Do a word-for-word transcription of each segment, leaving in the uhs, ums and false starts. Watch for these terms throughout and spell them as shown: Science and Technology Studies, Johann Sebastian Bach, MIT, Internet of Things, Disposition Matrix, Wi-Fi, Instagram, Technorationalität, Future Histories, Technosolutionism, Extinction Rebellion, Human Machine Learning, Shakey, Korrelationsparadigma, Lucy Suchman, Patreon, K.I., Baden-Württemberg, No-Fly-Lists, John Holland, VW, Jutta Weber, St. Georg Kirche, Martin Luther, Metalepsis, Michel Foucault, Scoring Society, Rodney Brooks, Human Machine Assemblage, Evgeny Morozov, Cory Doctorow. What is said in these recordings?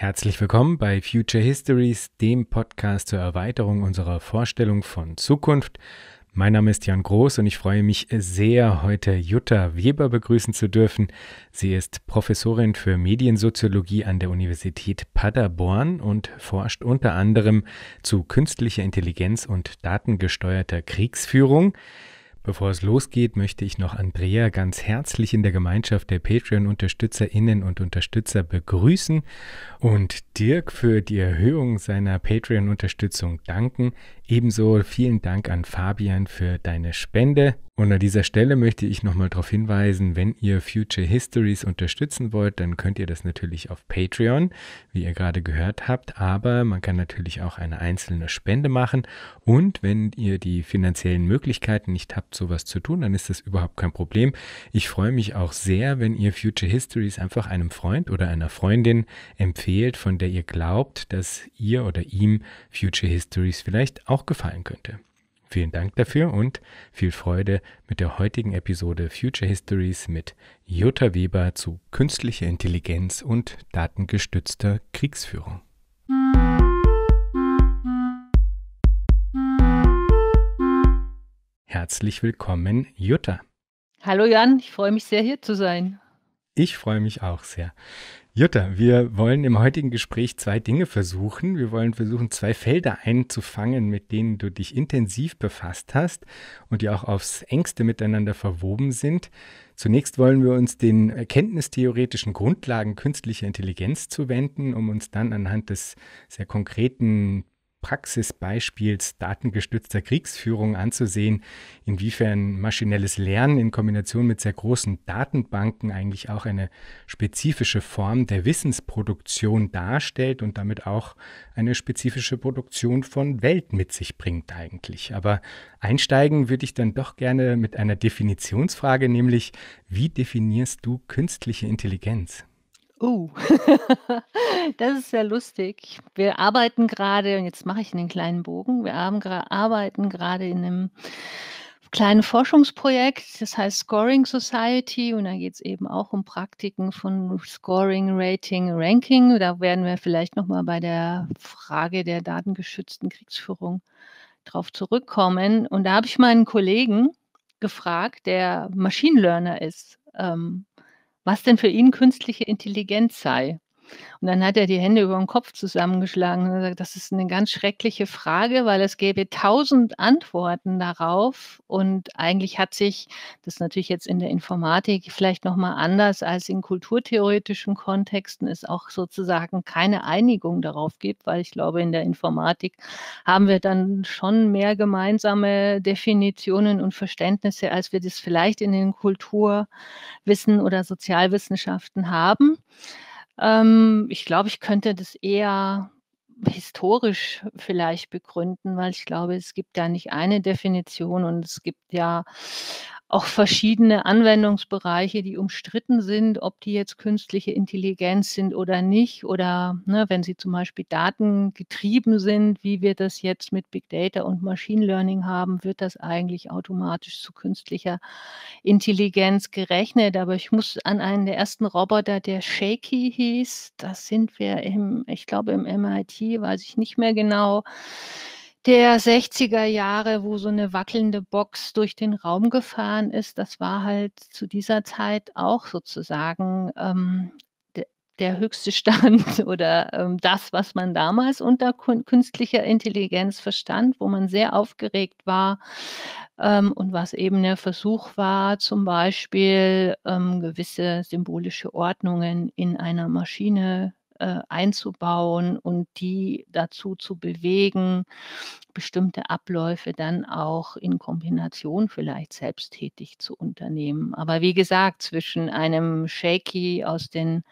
Herzlich willkommen bei Future Histories, dem Podcast zur Erweiterung unserer Vorstellung von Zukunft. Mein Name ist Jan Groß und ich freue mich sehr, heute Jutta Weber begrüßen zu dürfen. Sie ist Professorin für Mediensoziologie an der Universität Paderborn und forscht unter anderem zu künstlicher Intelligenz und datengesteuerter Kriegsführung. Bevor es losgeht, möchte ich noch Andrea ganz herzlich in der Gemeinschaft der Patreon-UnterstützerInnen und Unterstützer begrüßen und Dirk für die Erhöhung seiner Patreon-Unterstützung danken. Ebenso vielen Dank an Fabian für deine Spende. Und an dieser Stelle möchte ich nochmal darauf hinweisen, wenn ihr Future Histories unterstützen wollt, dann könnt ihr das natürlich auf Patreon, wie ihr gerade gehört habt, aber man kann natürlich auch eine einzelne Spende machen und wenn ihr die finanziellen Möglichkeiten nicht habt, sowas zu tun, dann ist das überhaupt kein Problem. Ich freue mich auch sehr, wenn ihr Future Histories einfach einem Freund oder einer Freundin empfehlt, von der ihr glaubt, dass ihr oder ihm Future Histories vielleicht auch gefallen könnte. Vielen Dank dafür und viel Freude mit der heutigen Episode Future Histories mit Jutta Weber zu künstlicher Intelligenz und datengestützter Kriegsführung. Herzlich willkommen, Jutta. Hallo Jan, ich freue mich sehr, hier zu sein. Ich freue mich auch sehr. Jutta, wir wollen im heutigen Gespräch zwei Dinge versuchen. Wir wollen versuchen, zwei Felder einzufangen, mit denen du dich intensiv befasst hast und die auch aufs Engste miteinander verwoben sind. Zunächst wollen wir uns den erkenntnistheoretischen Grundlagen künstlicher Intelligenz zuwenden, um uns dann anhand des sehr konkreten Praxisbeispiels datengestützter Kriegsführung anzusehen, inwiefern maschinelles Lernen in Kombination mit sehr großen Datenbanken eigentlich auch eine spezifische Form der Wissensproduktion darstellt und damit auch eine spezifische Produktion von Welt mit sich bringt eigentlich. Aber einsteigen würde ich dann doch gerne mit einer Definitionsfrage, nämlich wie definierst du künstliche Intelligenz? Oh, uh. Das ist sehr lustig. Wir arbeiten gerade, und jetzt mache ich einen kleinen Bogen, wir arbeiten gerade in einem kleinen Forschungsprojekt, das heißt Scoring Society, und da geht es eben auch um Praktiken von Scoring, Rating, Ranking. Da werden wir vielleicht nochmal bei der Frage der datengeschützten Kriegsführung drauf zurückkommen. Und da habe ich meinen Kollegen gefragt, der Machine Learner ist, ähm, was denn für ihn künstliche Intelligenz sei. Und dann hat er die Hände über den Kopf zusammengeschlagen und gesagt, das ist eine ganz schreckliche Frage, weil es gäbe tausend Antworten darauf. Und eigentlich hat sich das natürlich jetzt in der Informatik vielleicht nochmal anders als in kulturtheoretischen Kontexten, es auch sozusagen keine Einigung darauf gibt, weil ich glaube, in der Informatik haben wir dann schon mehr gemeinsame Definitionen und Verständnisse, als wir das vielleicht in den Kulturwissen oder Sozialwissenschaften haben. Ich glaube, ich könnte das eher historisch vielleicht begründen, weil ich glaube, es gibt ja nicht eine Definition und es gibt ja auch verschiedene Anwendungsbereiche, die umstritten sind, ob die jetzt künstliche Intelligenz sind oder nicht. Oder ne, wenn sie zum Beispiel datengetrieben sind, wie wir das jetzt mit Big Data und Machine Learning haben, wird das eigentlich automatisch zu künstlicher Intelligenz gerechnet. Aber ich muss an einen der ersten Roboter, der Shakey hieß, das sind wir im, ich glaube im M I T, weiß ich nicht mehr genau, der sechziger Jahre, wo so eine wackelnde Box durch den Raum gefahren ist, das war halt zu dieser Zeit auch sozusagen ähm, de, der höchste Stand oder ähm, das, was man damals unter kun- künstlicher Intelligenz verstand, wo man sehr aufgeregt war ähm, und was eben der Versuch war, zum Beispiel ähm, gewisse symbolische Ordnungen in einer Maschine einzubauen und die dazu zu bewegen, bestimmte Abläufe dann auch in Kombination vielleicht selbsttätig zu unternehmen. Aber wie gesagt, zwischen einem Shakey aus den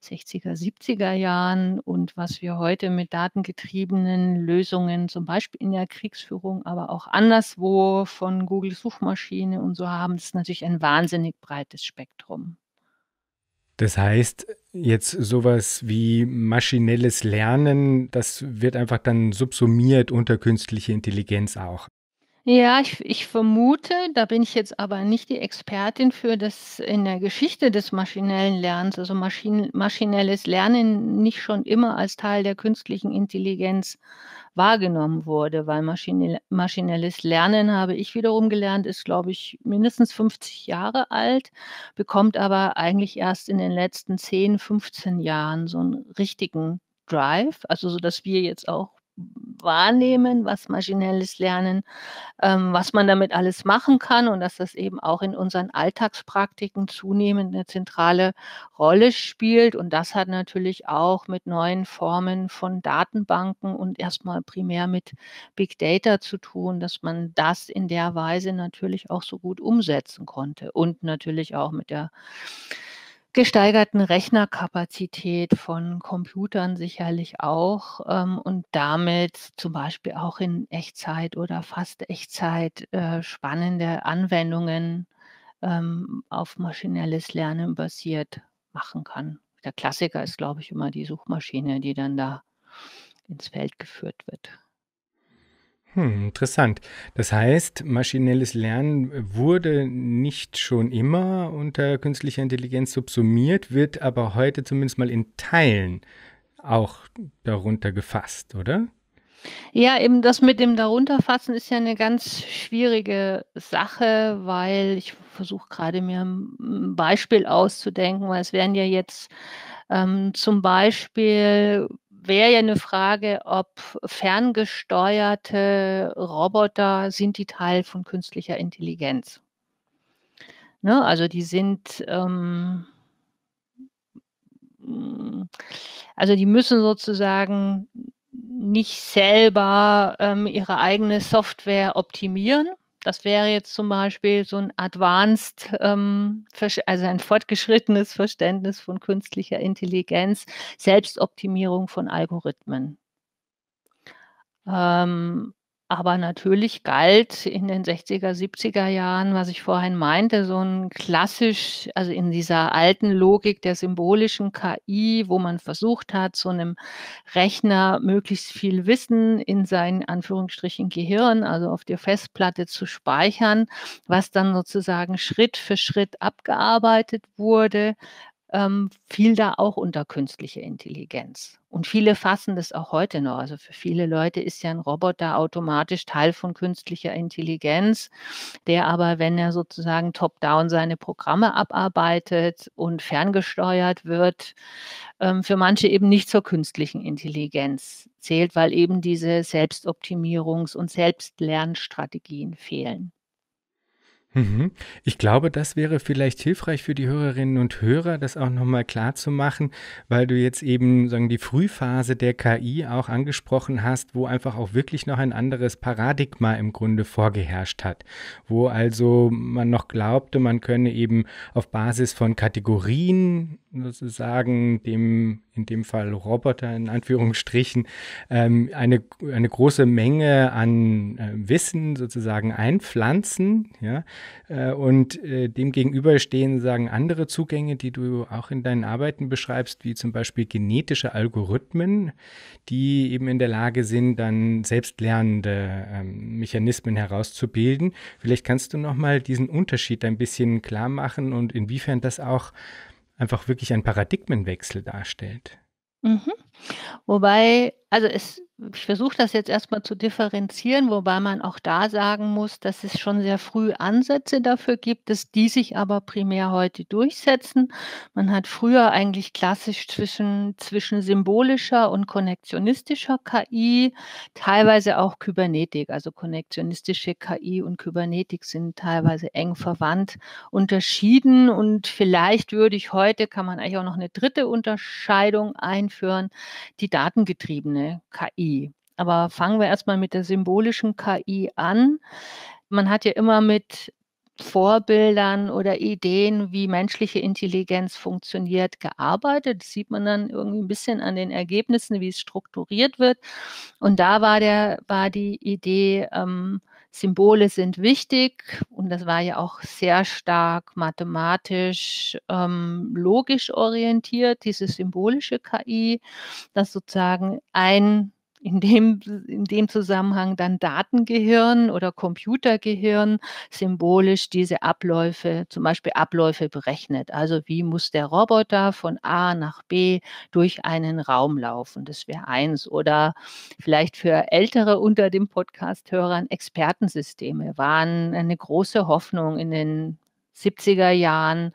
sechziger, siebziger Jahren und was wir heute mit datengetriebenen Lösungen, zum Beispiel in der Kriegsführung, aber auch anderswo von Google Suchmaschine und so haben, ist natürlich ein wahnsinnig breites Spektrum. Das heißt, jetzt sowas wie maschinelles Lernen, das wird einfach dann subsumiert unter künstliche Intelligenz auch. Ja, ich, ich vermute, da bin ich jetzt aber nicht die Expertin für, dass in der Geschichte des maschinellen Lernens, also Maschinen, maschinelles Lernen nicht schon immer als Teil der künstlichen Intelligenz wahrgenommen wurde, weil maschine, maschinelles Lernen, habe ich wiederum gelernt, ist, glaube ich, mindestens fünfzig Jahre alt, bekommt aber eigentlich erst in den letzten zehn, fünfzehn Jahren so einen richtigen Drive, also so, dass wir jetzt auch wahrnehmen, was maschinelles Lernen, ähm, was man damit alles machen kann und dass das eben auch in unseren Alltagspraktiken zunehmend eine zentrale Rolle spielt. Und das hat natürlich auch mit neuen Formen von Datenbanken und erstmal primär mit Big Data zu tun, dass man das in der Weise natürlich auch so gut umsetzen konnte und natürlich auch mit der gesteigerten Rechnerkapazität von Computern sicherlich auch ähm, und damit zum Beispiel auch in Echtzeit oder fast Echtzeit äh, spannende Anwendungen ähm, auf maschinelles Lernen basiert machen kann. Der Klassiker ist, glaube ich, immer die Suchmaschine, die dann da ins Feld geführt wird. Hm, interessant. Das heißt, maschinelles Lernen wurde nicht schon immer unter künstlicher Intelligenz subsumiert, wird aber heute zumindest mal in Teilen auch darunter gefasst, oder? Ja, eben das mit dem Darunterfassen ist ja eine ganz schwierige Sache, weil ich versuche gerade mir ein Beispiel auszudenken, weil es wären ja jetzt ähm, zum Beispiel... wäre ja eine Frage, ob ferngesteuerte Roboter, sind die Teil von künstlicher Intelligenz? Ne, also die sind, ähm, also die müssen sozusagen nicht selber ähm, ihre eigene Software optimieren. Das wäre jetzt zum Beispiel so ein advanced, ähm, also ein fortgeschrittenes Verständnis von künstlicher Intelligenz, Selbstoptimierung von Algorithmen. Ähm, aber natürlich galt in den sechziger, siebziger Jahren, was ich vorhin meinte, so ein klassisch, also in dieser alten Logik der symbolischen K I, wo man versucht hat, so einem Rechner möglichst viel Wissen in sein, Anführungsstrichen, Gehirn, also auf der Festplatte zu speichern, was dann sozusagen Schritt für Schritt abgearbeitet wurde, ähm, fiel da auch unter künstliche Intelligenz. Und viele fassen das auch heute noch. Also für viele Leute ist ja ein Roboter automatisch Teil von künstlicher Intelligenz, der aber, wenn er sozusagen top-down seine Programme abarbeitet und ferngesteuert wird, für manche eben nicht zur künstlichen Intelligenz zählt, weil eben diese Selbstoptimierungs- und Selbstlernstrategien fehlen. Ich glaube, das wäre vielleicht hilfreich für die Hörerinnen und Hörer, das auch nochmal klar zu machen, weil du jetzt eben sagen, die Frühphase der K I auch angesprochen hast, wo einfach auch wirklich noch ein anderes Paradigma im Grunde vorgeherrscht hat, wo also man noch glaubte, man könne eben auf Basis von Kategorien sozusagen dem, in dem Fall Roboter in Anführungsstrichen, ähm, eine, eine große Menge an äh, Wissen sozusagen einpflanzen, ja, äh, und äh, dem gegenüberstehen sagen andere Zugänge, die du auch in deinen Arbeiten beschreibst, wie zum Beispiel genetische Algorithmen, die eben in der Lage sind, dann selbstlernende ähm, Mechanismen herauszubilden. Vielleicht kannst du nochmal diesen Unterschied ein bisschen klar machen und inwiefern das auch einfach wirklich einen Paradigmenwechsel darstellt. Mhm. Wobei, also es, ich versuche das jetzt erstmal zu differenzieren, wobei man auch da sagen muss, dass es schon sehr früh Ansätze dafür gibt, dass die sich aber primär heute durchsetzen. Man hat früher eigentlich klassisch zwischen, zwischen symbolischer und konnektionistischer K I, teilweise auch Kybernetik, also konnektionistische K I und Kybernetik sind teilweise eng verwandt unterschieden und vielleicht würde ich heute, kann man eigentlich auch noch eine dritte Unterscheidung einführen, die datengetriebene K I. Aber fangen wir erstmal mit der symbolischen K I an. Man hat ja immer mit Vorbildern oder Ideen, wie menschliche Intelligenz funktioniert, gearbeitet. Das sieht man dann irgendwie ein bisschen an den Ergebnissen, wie es strukturiert wird. Und da war, der, war die Idee, ähm, Symbole sind wichtig und das war ja auch sehr stark mathematisch, ähm, logisch orientiert, diese symbolische K I, dass sozusagen ein in dem, in dem Zusammenhang dann Datengehirn oder Computergehirn symbolisch diese Abläufe, zum Beispiel Abläufe berechnet. Also wie muss der Roboter von A nach B durch einen Raum laufen? Das wäre eins. Oder vielleicht für Ältere unter den Podcast-Hörern, Expertensysteme waren eine große Hoffnung in den siebziger Jahren,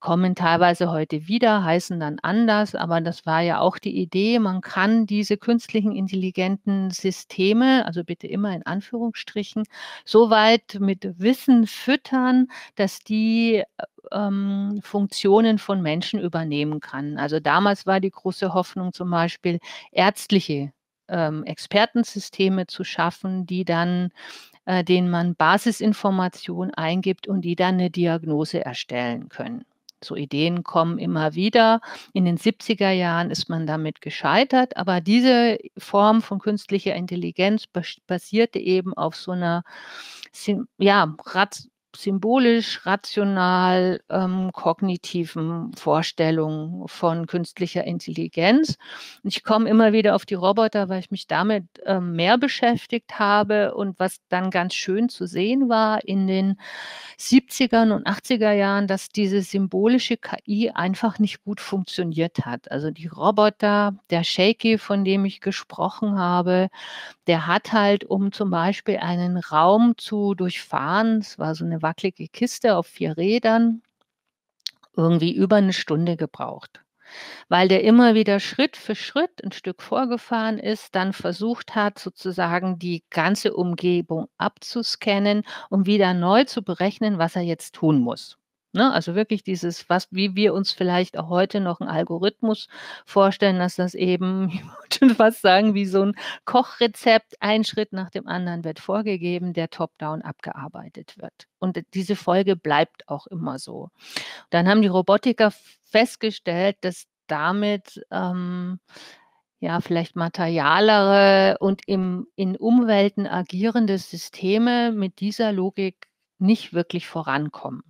kommen teilweise heute wieder, heißen dann anders, aber das war ja auch die Idee, man kann diese künstlichen intelligenten Systeme, also bitte immer in Anführungsstrichen, so weit mit Wissen füttern, dass die ähm, Funktionen von Menschen übernehmen kann. Also damals war die große Hoffnung zum Beispiel, ärztliche ähm, Expertensysteme zu schaffen, die dann äh, denen man Basisinformationen eingibt und die dann eine Diagnose erstellen können. So Ideen kommen immer wieder. In den siebziger Jahren ist man damit gescheitert, aber diese Form von künstlicher Intelligenz basierte eben auf so einer, ja, symbolisch, rational, ähm, kognitiven Vorstellung von künstlicher Intelligenz. Und ich komme immer wieder auf die Roboter, weil ich mich damit ähm, mehr beschäftigt habe. Und was dann ganz schön zu sehen war in den siebziger und achtziger Jahren, dass diese symbolische K I einfach nicht gut funktioniert hat. Also die Roboter, der Shakey, von dem ich gesprochen habe, der hat halt, um zum Beispiel einen Raum zu durchfahren, es war so eine wackelige Kiste auf vier Rädern, irgendwie über eine Stunde gebraucht, weil der immer wieder Schritt für Schritt ein Stück vorgefahren ist, dann versucht hat, sozusagen die ganze Umgebung abzuscannen, um wieder neu zu berechnen, was er jetzt tun muss. Ne? Also wirklich dieses, was, wie wir uns vielleicht auch heute noch einen Algorithmus vorstellen, dass das eben, ich wollte fast sagen, wie so ein Kochrezept, ein Schritt nach dem anderen wird vorgegeben, der top-down abgearbeitet wird. Und diese Folge bleibt auch immer so. Dann haben die Robotiker festgestellt, dass damit ähm, ja vielleicht materialere und im, in Umwelten agierende Systeme mit dieser Logik nicht wirklich vorankommen.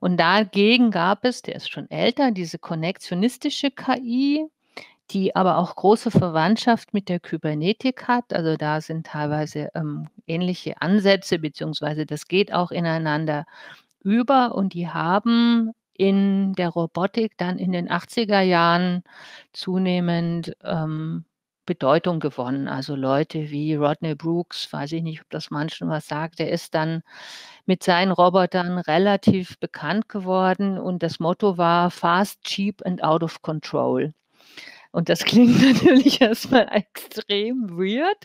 Und dagegen gab es, der ist schon älter, diese konnektionistische K I, die aber auch große Verwandtschaft mit der Kybernetik hat. Also da sind teilweise ähm, ähnliche Ansätze, beziehungsweise das geht auch ineinander über. Und die haben in der Robotik dann in den achtziger Jahren zunehmend ähm, Bedeutung gewonnen. Also Leute wie Rodney Brooks, weiß ich nicht, ob das manchen was sagt, der ist dann mit seinen Robotern relativ bekannt geworden und das Motto war Fast, Cheap and Out of Control. Und das klingt natürlich erstmal extrem weird,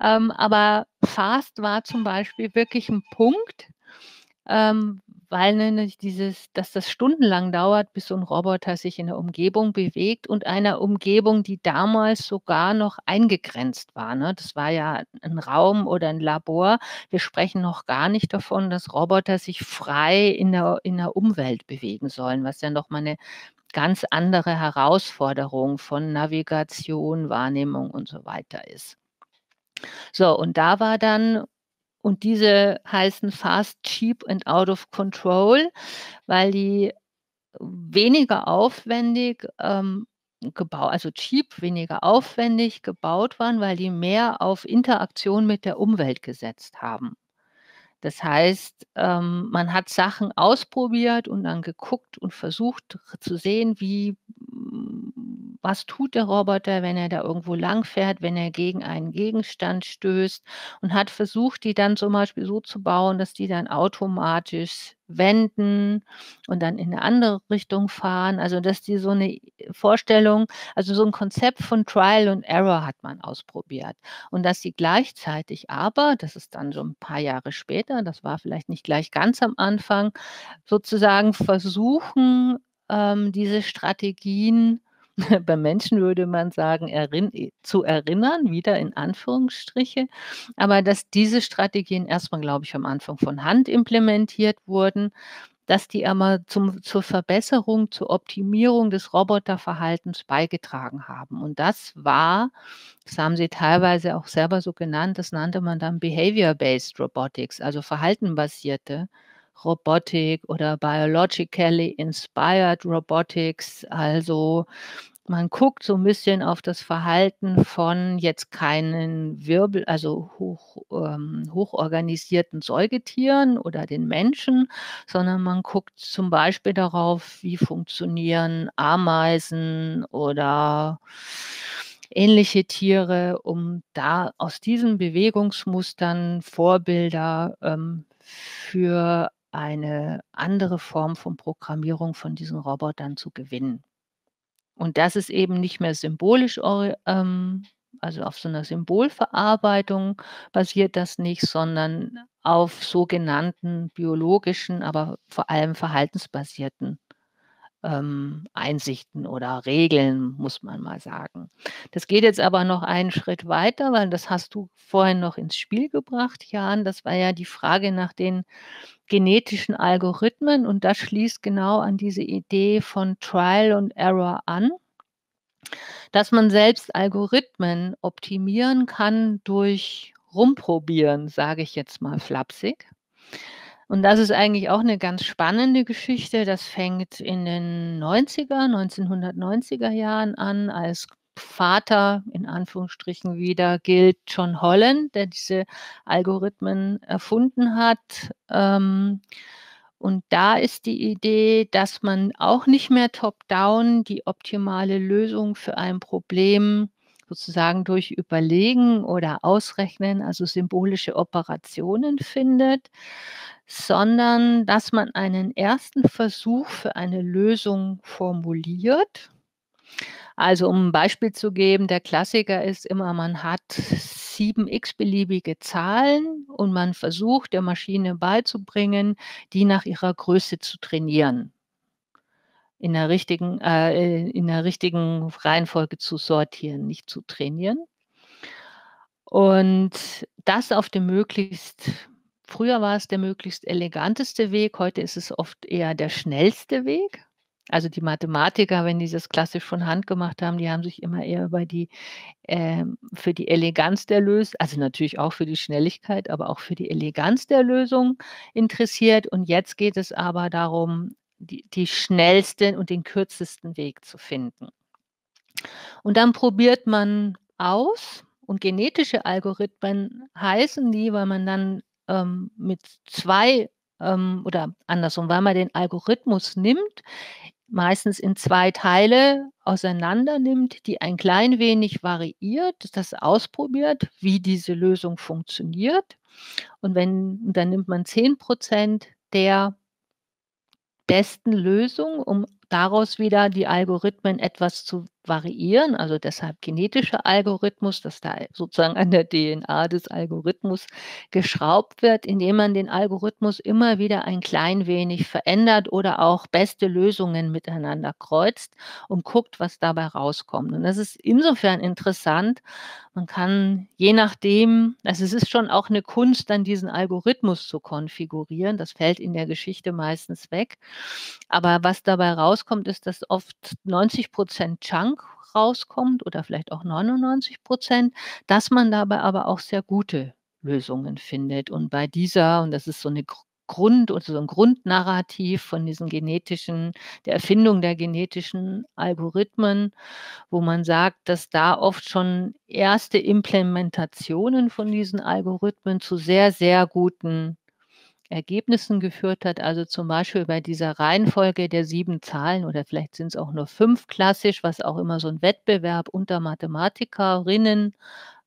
ähm, aber Fast war zum Beispiel wirklich ein Punkt, ähm, weil nämlich dieses, dass das stundenlang dauert, bis so ein Roboter sich in der Umgebung bewegt und einer Umgebung, die damals sogar noch eingegrenzt war. Ne? Das war ja ein Raum oder ein Labor. Wir sprechen noch gar nicht davon, dass Roboter sich frei in der, in der Umwelt bewegen sollen, was ja nochmal eine ganz andere Herausforderung von Navigation, Wahrnehmung und so weiter ist. So, und da war dann... Und diese heißen Fast, Cheap and Out of Control, weil die weniger aufwendig ähm, gebaut, also cheap, weniger aufwendig gebaut waren, weil die mehr auf Interaktion mit der Umwelt gesetzt haben. Das heißt, ähm, man hat Sachen ausprobiert und dann geguckt und versucht zu sehen, wie, was tut der Roboter, wenn er da irgendwo langfährt, wenn er gegen einen Gegenstand stößt, und hat versucht, die dann zum Beispiel so zu bauen, dass die dann automatisch wenden und dann in eine andere Richtung fahren. Also dass die so eine Vorstellung, also so ein Konzept von Trial and Error hat man ausprobiert. Und dass sie gleichzeitig aber, das ist dann so ein paar Jahre später, das war vielleicht nicht gleich ganz am Anfang, sozusagen versuchen, ähm, diese Strategien, bei Menschen würde man sagen, erinn zu erinnern, wieder in Anführungsstriche, aber dass diese Strategien erstmal, glaube ich, am Anfang von Hand implementiert wurden, dass die aber zum, zur Verbesserung, zur Optimierung des Roboterverhaltens beigetragen haben. Und das war, das haben sie teilweise auch selber so genannt, das nannte man dann Behavior-Based Robotics, also verhaltenbasierte Robotik oder Biologically Inspired Robotics, also man guckt so ein bisschen auf das Verhalten von jetzt keinen Wirbel, also hoch, ähm, hochorganisierten Säugetieren oder den Menschen, sondern man guckt zum Beispiel darauf, wie funktionieren Ameisen oder ähnliche Tiere, um da aus diesen Bewegungsmustern Vorbilder ähm, für eine andere Form von Programmierung von diesen Robotern zu gewinnen. Und das ist eben nicht mehr symbolisch, ähm, also auf so einer Symbolverarbeitung basiert das nicht, sondern auf sogenannten biologischen, aber vor allem verhaltensbasierten ähm, Einsichten oder Regeln, muss man mal sagen. Das geht jetzt aber noch einen Schritt weiter, weil das hast du vorhin noch ins Spiel gebracht, Jan. Das war ja die Frage nach den genetischen Algorithmen, und das schließt genau an diese Idee von Trial and Error an, dass man selbst Algorithmen optimieren kann durch Rumprobieren, sage ich jetzt mal flapsig. Und das ist eigentlich auch eine ganz spannende Geschichte. Das fängt in den neunziger, neunzehnhundertneunziger Jahren an, als Vater, in Anführungsstrichen wieder, gilt John Holland, der diese Algorithmen erfunden hat. Und da ist die Idee, dass man auch nicht mehr top-down die optimale Lösung für ein Problem sozusagen durch Überlegen oder Ausrechnen, also symbolische Operationen findet, sondern dass man einen ersten Versuch für eine Lösung formuliert. Also um ein Beispiel zu geben, der Klassiker ist immer, man hat sieben x-beliebige Zahlen und man versucht, der Maschine beizubringen, die nach ihrer Größe zu trainieren, in der richtigen, äh, in der richtigen Reihenfolge zu sortieren, nicht zu trainieren. Und das auf dem möglichst, früher war es der möglichst eleganteste Weg, heute ist es oft eher der schnellste Weg. Also die Mathematiker, wenn die das klassisch von Hand gemacht haben, die haben sich immer eher über die, äh, für die Eleganz der Lösung, also natürlich auch für die Schnelligkeit, aber auch für die Eleganz der Lösung interessiert. Und jetzt geht es aber darum, die, die schnellsten und den kürzesten Weg zu finden. Und dann probiert man aus, und genetische Algorithmen heißen die, weil man dann ähm, mit zwei ähm, oder andersrum, weil man den Algorithmus nimmt, meistens in zwei Teile auseinander nimmt, die ein klein wenig variiert, das ausprobiert, wie diese Lösung funktioniert. Und wenn, dann nimmt man zehn Prozent der besten Lösung, um daraus wieder die Algorithmen etwas zu variieren. Also deshalb genetischer Algorithmus, dass da sozusagen an der D N A des Algorithmus geschraubt wird, indem man den Algorithmus immer wieder ein klein wenig verändert oder auch beste Lösungen miteinander kreuzt und guckt, was dabei rauskommt. Und das ist insofern interessant. Man kann je nachdem, also es ist schon auch eine Kunst, dann diesen Algorithmus zu konfigurieren. Das fällt in der Geschichte meistens weg. Aber was dabei rauskommt, ist, dass oft neunzig Prozent Chunk rauskommt oder vielleicht auch neunundneunzig Prozent, dass man dabei aber auch sehr gute Lösungen findet. Und bei dieser, und das ist so eine Grund, also so ein Grundnarrativ von diesen genetischen, der Erfindung der genetischen Algorithmen, wo man sagt, dass da oft schon erste Implementationen von diesen Algorithmen zu sehr, sehr guten Ergebnissen geführt hat, also zum Beispiel bei dieser Reihenfolge der sieben Zahlen oder vielleicht sind es auch nur fünf klassisch, was auch immer so ein Wettbewerb unter Mathematikerinnen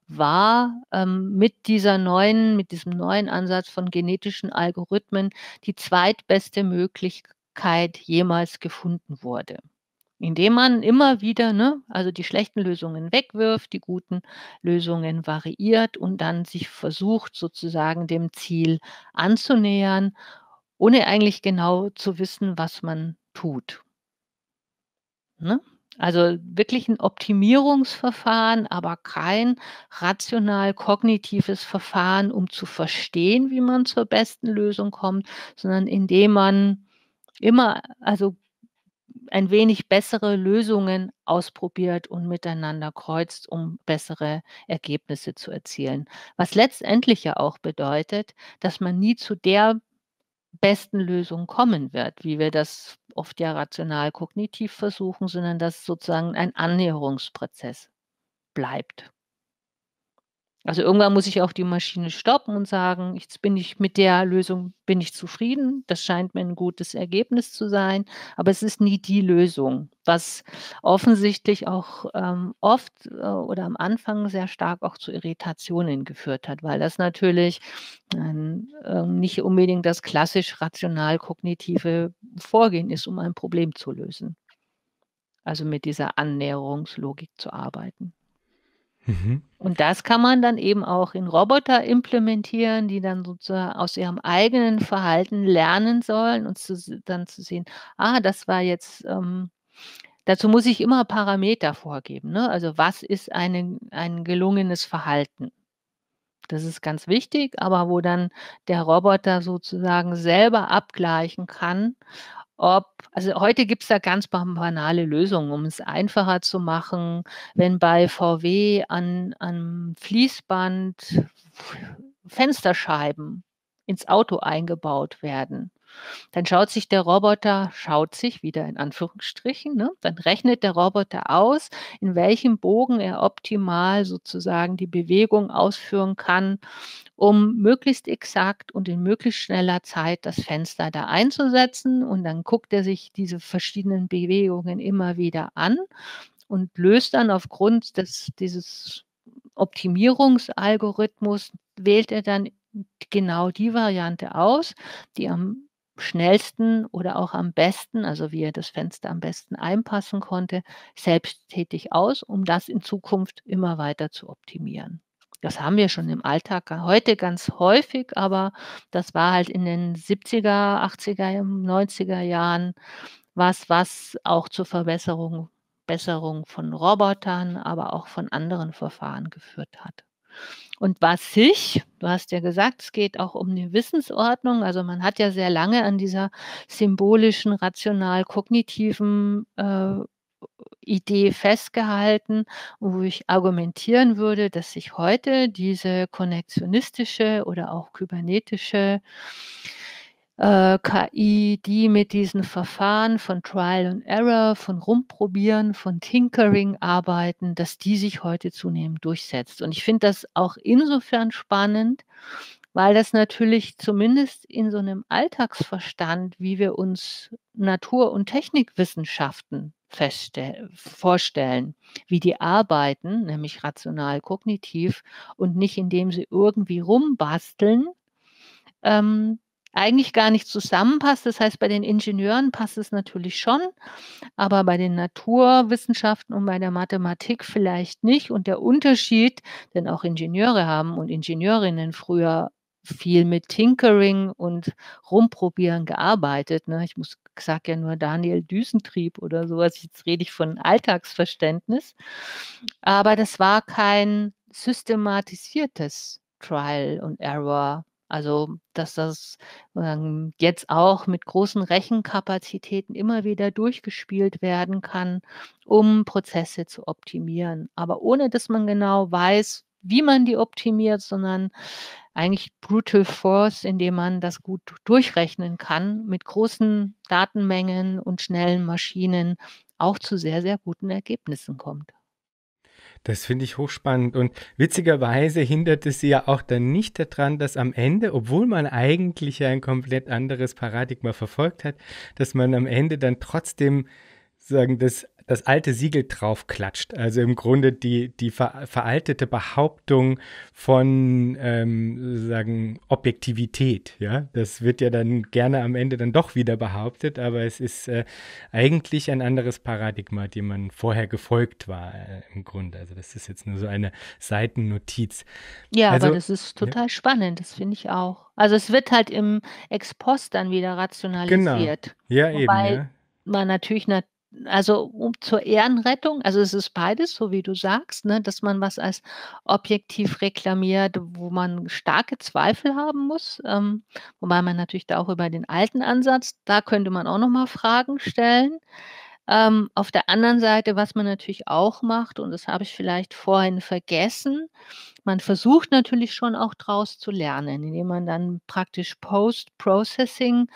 war, ähm, mit dieser neuen, mit diesem neuen Ansatz von genetischen Algorithmen die zweitbeste Möglichkeit jemals gefunden wurde. Indem man immer wieder, ne, also die schlechten Lösungen wegwirft, die guten Lösungen variiert und dann sich versucht, sozusagen dem Ziel anzunähern, ohne eigentlich genau zu wissen, was man tut. Ne? Also wirklich ein Optimierungsverfahren, aber kein rational-kognitives Verfahren, um zu verstehen, wie man zur besten Lösung kommt, sondern indem man immer, also ein wenig bessere Lösungen ausprobiert und miteinander kreuzt, um bessere Ergebnisse zu erzielen. Was letztendlich ja auch bedeutet, dass man nie zu der besten Lösung kommen wird, wie wir das oft ja rational-kognitiv versuchen, sondern dass sozusagen ein Annäherungsprozess bleibt. Also irgendwann muss ich auch die Maschine stoppen und sagen, jetzt bin ich mit der Lösung bin ich zufrieden, das scheint mir ein gutes Ergebnis zu sein, aber es ist nie die Lösung, was offensichtlich auch ähm, oft äh, oder am Anfang sehr stark auch zu Irritationen geführt hat, weil das natürlich äh, nicht unbedingt das klassisch rational-kognitive Vorgehen ist, um ein Problem zu lösen. Also mit dieser Annäherungslogik zu arbeiten. Und das kann man dann eben auch in Roboter implementieren, die dann sozusagen aus ihrem eigenen Verhalten lernen sollen und zu, dann zu sehen, ah, das war jetzt, ähm, dazu muss ich immer Parameter vorgeben, ne? Also was ist eine, ein gelungenes Verhalten? Das ist ganz wichtig, aber wo dann der Roboter sozusagen selber abgleichen kann, ob, also heute gibt es da ganz banale Lösungen, um es einfacher zu machen, wenn bei V W an, an Fließband Fensterscheiben ins Auto eingebaut werden. Dann schaut sich der Roboter, schaut sich wieder in Anführungsstrichen, ne? Dann rechnet der Roboter aus, in welchem Bogen er optimal sozusagen die Bewegung ausführen kann, um möglichst exakt und in möglichst schneller Zeit das Fenster da einzusetzen. Und dann guckt er sich diese verschiedenen Bewegungen immer wieder an und löst dann aufgrund des, dieses Optimierungsalgorithmus, wählt er dann genau die Variante aus, die am schnellsten oder auch am besten, also wie er das Fenster am besten einpassen konnte, selbsttätig aus, um das in Zukunft immer weiter zu optimieren. Das haben wir schon im Alltag heute ganz häufig, aber das war halt in den siebziger, achtziger, neunziger Jahren was, was auch zur Verbesserung Besserung von Robotern, aber auch von anderen Verfahren geführt hat. Und was sich, du hast ja gesagt, es geht auch um eine Wissensordnung, also man hat ja sehr lange an dieser symbolischen, rational-kognitiven äh, Idee festgehalten, wo ich argumentieren würde, dass sich heute diese konnektionistische oder auch kybernetische äh, K I, die mit diesen Verfahren von Trial and Error, von Rumprobieren, von Tinkering arbeiten, dass die sich heute zunehmend durchsetzt. Und ich finde das auch insofern spannend, weil das natürlich zumindest in so einem Alltagsverstand, wie wir uns Natur- und Technikwissenschaften vorstellen, wie die arbeiten, nämlich rational, kognitiv und nicht indem sie irgendwie rumbasteln, ähm, eigentlich gar nicht zusammenpasst. Das heißt, bei den Ingenieuren passt es natürlich schon, aber bei den Naturwissenschaften und bei der Mathematik vielleicht nicht. Und der Unterschied, denn auch Ingenieure haben und Ingenieurinnen früher viel mit Tinkering und Rumprobieren gearbeitet. Ne? Ich muss Ich sage ja nur Daniel Düsentrieb oder sowas, jetzt rede ich von Alltagsverständnis, aber das war kein systematisiertes Trial and Error, also dass das jetzt auch mit großen Rechenkapazitäten immer wieder durchgespielt werden kann, um Prozesse zu optimieren, aber ohne dass man genau weiß, wie man die optimiert, sondern eigentlich Brutal Force, indem man das gut durchrechnen kann, mit großen Datenmengen und schnellen Maschinen auch zu sehr, sehr guten Ergebnissen kommt. Das finde ich hochspannend und witzigerweise hindert es sie ja auch dann nicht daran, dass am Ende, obwohl man eigentlich ja ein komplett anderes Paradigma verfolgt hat, dass man am Ende dann trotzdem sagen, das das alte Siegel draufklatscht. Also im Grunde die, die ver veraltete Behauptung von ähm, sozusagen Objektivität. Ja? Das wird ja dann gerne am Ende dann doch wieder behauptet, aber es ist äh, eigentlich ein anderes Paradigma, dem man vorher gefolgt war äh, im Grunde. Also das ist jetzt nur so eine Seitennotiz. Ja, also, aber das ist total ja. spannend, das finde ich auch. Also es wird halt im Ex-Post dann wieder rationalisiert. Genau. Ja, wobei eben. Ja. man natürlich nat Also um, zur Ehrenrettung, also es ist beides, so wie du sagst, ne, dass man was als objektiv reklamiert, wo man starke Zweifel haben muss, ähm, wobei man natürlich da auch über den alten Ansatz, da könnte man auch nochmal Fragen stellen, Ähm, auf der anderen Seite, was man natürlich auch macht, und das habe ich vielleicht vorhin vergessen, man versucht natürlich schon auch draus zu lernen, indem man dann praktisch Post-Processing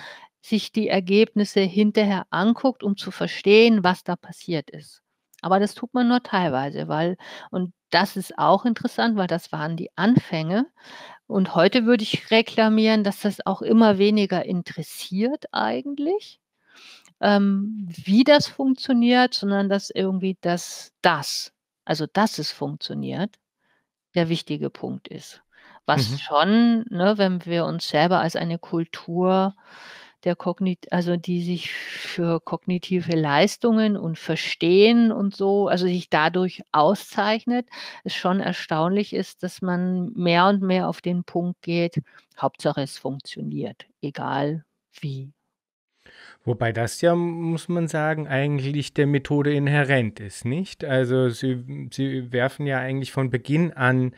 sich die Ergebnisse hinterher anguckt, um zu verstehen, was da passiert ist. Aber das tut man nur teilweise, weil, und das ist auch interessant, weil das waren die Anfänge. Und heute würde ich reklamieren, dass das auch immer weniger interessiert eigentlich, ähm, wie das funktioniert, sondern dass irgendwie das, das, also dass es funktioniert, der wichtige Punkt ist. Was mhm. schon, ne, wenn wir uns selber als eine Kultur der Kognit also die sich für kognitive Leistungen und Verstehen und so, also sich dadurch auszeichnet, es schon erstaunlich ist, dass man mehr und mehr auf den Punkt geht, Hauptsache es funktioniert, egal wie. Wobei das ja, muss man sagen, eigentlich der Methode inhärent ist, nicht? Also sie, sie werfen ja eigentlich von Beginn an,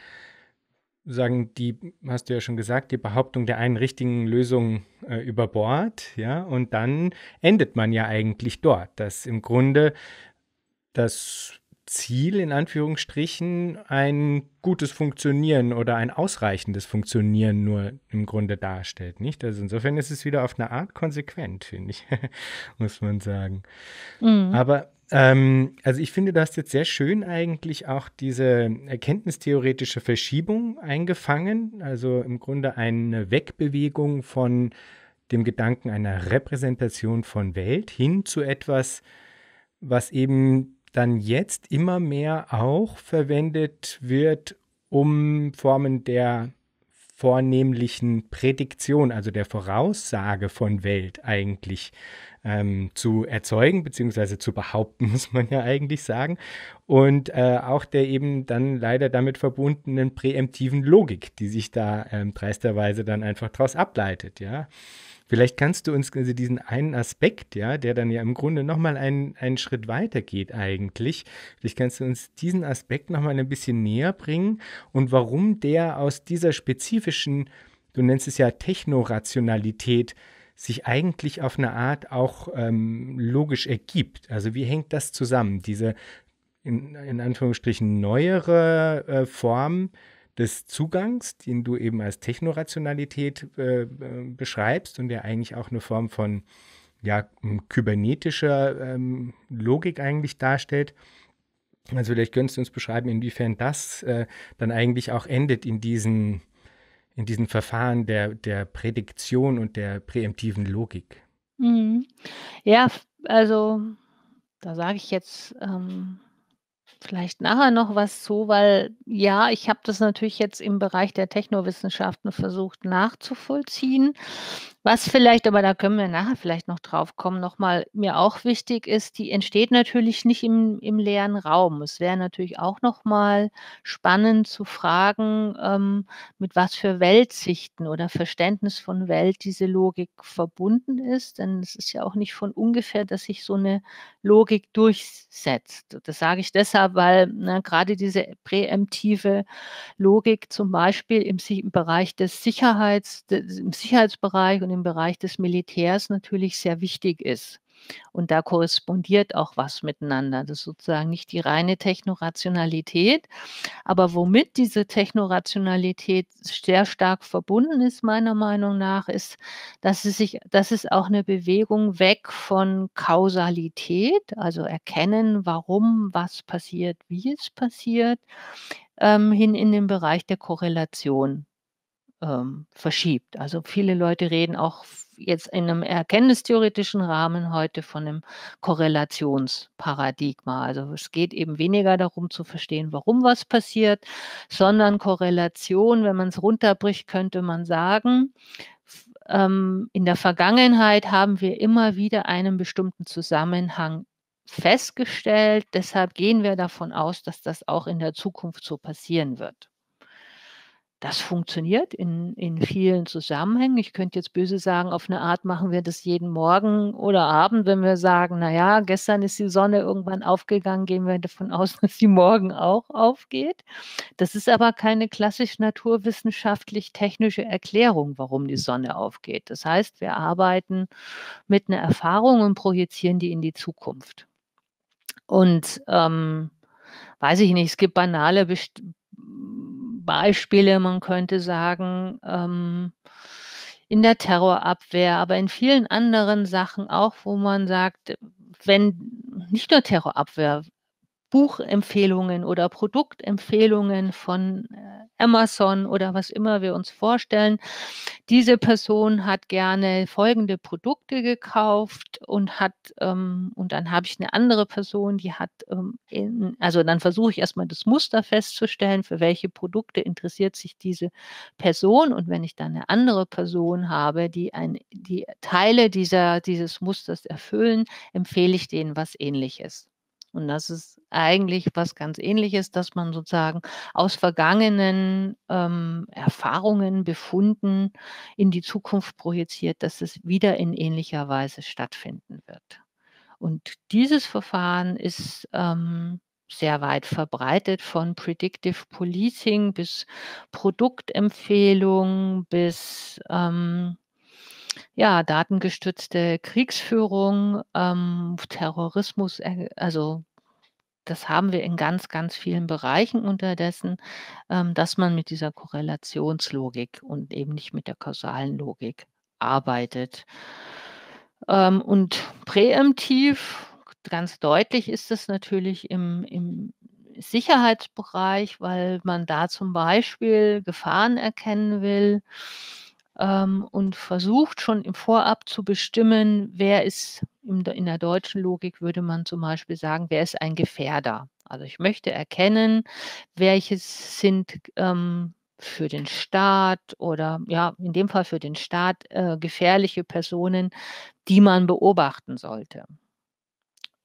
sagen die, hast du ja schon gesagt, die Behauptung der einen richtigen Lösung äh, über Bord, ja, und dann endet man ja eigentlich dort, dass im Grunde das Ziel in Anführungsstrichen ein gutes Funktionieren oder ein ausreichendes Funktionieren nur im Grunde darstellt, nicht? Also insofern ist es wieder auf eine Art konsequent, finde ich, muss man sagen. Mhm. Aber Ähm, also ich finde, du hast jetzt sehr schön eigentlich auch diese erkenntnistheoretische Verschiebung eingefangen, also im Grunde eine Wegbewegung von dem Gedanken einer Repräsentation von Welt hin zu etwas, was eben dann jetzt immer mehr auch verwendet wird, um Formen der vornehmlichen Prädiktion, also der Voraussage von Welt eigentlich ähm, zu erzeugen, beziehungsweise zu behaupten, muss man ja eigentlich sagen, und äh, auch der eben dann leider damit verbundenen präemptiven Logik, die sich da ähm, dreisterweise dann einfach daraus ableitet, ja. Vielleicht kannst du uns also diesen einen Aspekt, ja, der dann ja im Grunde nochmal einen, einen Schritt weiter geht eigentlich, vielleicht kannst du uns diesen Aspekt nochmal ein bisschen näher bringen und warum der aus dieser spezifischen, du nennst es ja Technorationalität, sich eigentlich auf eine Art auch ähm, logisch ergibt. Also wie hängt das zusammen, diese in, in Anführungsstrichen neuere äh, Form des Zugangs, den du eben als Technorationalität äh, beschreibst und der eigentlich auch eine Form von ja, kybernetischer ähm, Logik eigentlich darstellt. Also vielleicht könntest du uns beschreiben, inwiefern das äh, dann eigentlich auch endet in diesen, in diesen Verfahren der, der Prädiktion und der präemptiven Logik. Mhm. Ja, also da sage ich jetzt Ähm vielleicht nachher noch was zu, weil ja, ich habe das natürlich jetzt im Bereich der Technowissenschaften versucht nachzuvollziehen. Was vielleicht, aber da können wir nachher vielleicht noch drauf kommen, nochmal mir auch wichtig ist, die entsteht natürlich nicht im, im leeren Raum. Es wäre natürlich auch nochmal spannend zu fragen, ähm, mit was für Weltsichten oder Verständnis von Welt diese Logik verbunden ist. Denn es ist ja auch nicht von ungefähr, dass sich so eine Logik durchsetzt. Das sage ich deshalb, weil na, gerade diese präemptive Logik zum Beispiel im, im Bereich des Sicherheits, des, im Sicherheitsbereich und im Bereich des Militärs natürlich sehr wichtig ist. Und da korrespondiert auch was miteinander. Das ist sozusagen nicht die reine Technorationalität. Aber womit diese Technorationalität sehr stark verbunden ist, meiner Meinung nach, ist, dass es, sich, dass es auch eine Bewegung weg von Kausalität, also erkennen, warum was passiert, wie es passiert, ähm, hin in den Bereich der Korrelation Ähm, verschiebt. Also viele Leute reden auch jetzt in einem erkenntnistheoretischen Rahmen heute von einem Korrelationsparadigma. Also es geht eben weniger darum zu verstehen, warum was passiert, sondern Korrelation, wenn man es runterbricht, könnte man sagen, ähm, in der Vergangenheit haben wir immer wieder einen bestimmten Zusammenhang festgestellt. Deshalb gehen wir davon aus, dass das auch in der Zukunft so passieren wird. Das funktioniert in, in vielen Zusammenhängen. Ich könnte jetzt böse sagen, auf eine Art machen wir das jeden Morgen oder Abend, wenn wir sagen, naja, gestern ist die Sonne irgendwann aufgegangen, gehen wir davon aus, dass sie morgen auch aufgeht. Das ist aber keine klassisch naturwissenschaftlich-technische Erklärung, warum die Sonne aufgeht. Das heißt, wir arbeiten mit einer Erfahrung und projizieren die in die Zukunft. Und ähm, weiß ich nicht, es gibt banale Best- Beispiele, man könnte sagen, ähm, in der Terrorabwehr, aber in vielen anderen Sachen auch, wo man sagt, wenn nicht nur Terrorabwehr, Buchempfehlungen oder Produktempfehlungen von Amazon oder was immer wir uns vorstellen. Diese Person hat gerne folgende Produkte gekauft und hat, ähm, und dann habe ich eine andere Person, die hat, ähm, in, also dann versuche ich erstmal das Muster festzustellen, für welche Produkte interessiert sich diese Person, und wenn ich dann eine andere Person habe, die, ein, die Teile dieser, dieses Musters erfüllen, empfehle ich denen was Ähnliches. Und das ist eigentlich was ganz Ähnliches, dass man sozusagen aus vergangenen ähm, Erfahrungen, Befunden in die Zukunft projiziert, dass es wieder in ähnlicher Weise stattfinden wird. Und dieses Verfahren ist ähm, sehr weit verbreitet, von Predictive Policing bis Produktempfehlung bis ähm, ja, datengestützte Kriegsführung, ähm, Terrorismus, also das haben wir in ganz, ganz vielen Bereichen unterdessen, ähm, dass man mit dieser Korrelationslogik und eben nicht mit der kausalen Logik arbeitet. Ähm, und präemptiv, ganz deutlich ist es natürlich im, im Sicherheitsbereich, weil man da zum Beispiel Gefahren erkennen will, und versucht schon im Vorab zu bestimmen, wer ist, in der deutschen Logik würde man zum Beispiel sagen, wer ist ein Gefährder. Also ich möchte erkennen, welches sind ähm, für den Staat oder ja, in dem Fall für den Staat äh, gefährliche Personen, die man beobachten sollte.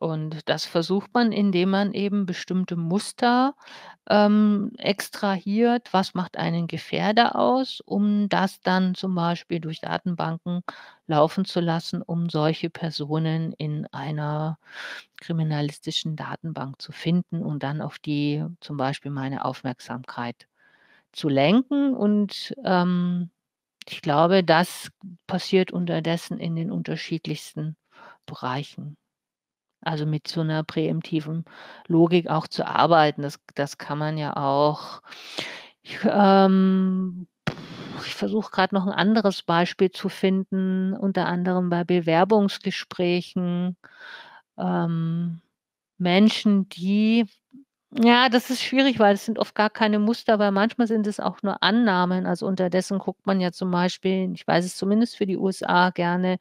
Und das versucht man, indem man eben bestimmte Muster ähm, extrahiert. Was macht einen Gefährder aus, um das dann zum Beispiel durch Datenbanken laufen zu lassen, um solche Personen in einer kriminalistischen Datenbank zu finden und dann auf die zum Beispiel meine Aufmerksamkeit zu lenken. Und ähm, ich glaube, das passiert unterdessen in den unterschiedlichsten Bereichen. Also mit so einer präemptiven Logik auch zu arbeiten, das, das kann man ja auch. Ich, ähm, ich versuche gerade noch ein anderes Beispiel zu finden, unter anderem bei Bewerbungsgesprächen. Ähm, Menschen, die, ja, das ist schwierig, weil es sind oft gar keine Muster, weil manchmal sind es auch nur Annahmen. Also unterdessen guckt man ja zum Beispiel, ich weiß es zumindest für die U S A gerne,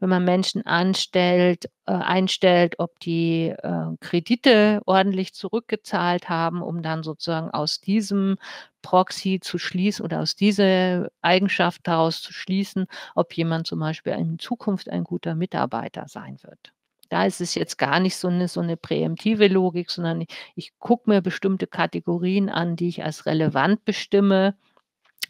wenn man Menschen anstellt, einstellt, ob die äh, Kredite ordentlich zurückgezahlt haben, um dann sozusagen aus diesem Proxy zu schließen oder aus dieser Eigenschaft daraus zu schließen, ob jemand zum Beispiel in Zukunft ein guter Mitarbeiter sein wird. Da ist es jetzt gar nicht so eine, so eine präemptive Logik, sondern ich, ich gucke mir bestimmte Kategorien an, die ich als relevant bestimme.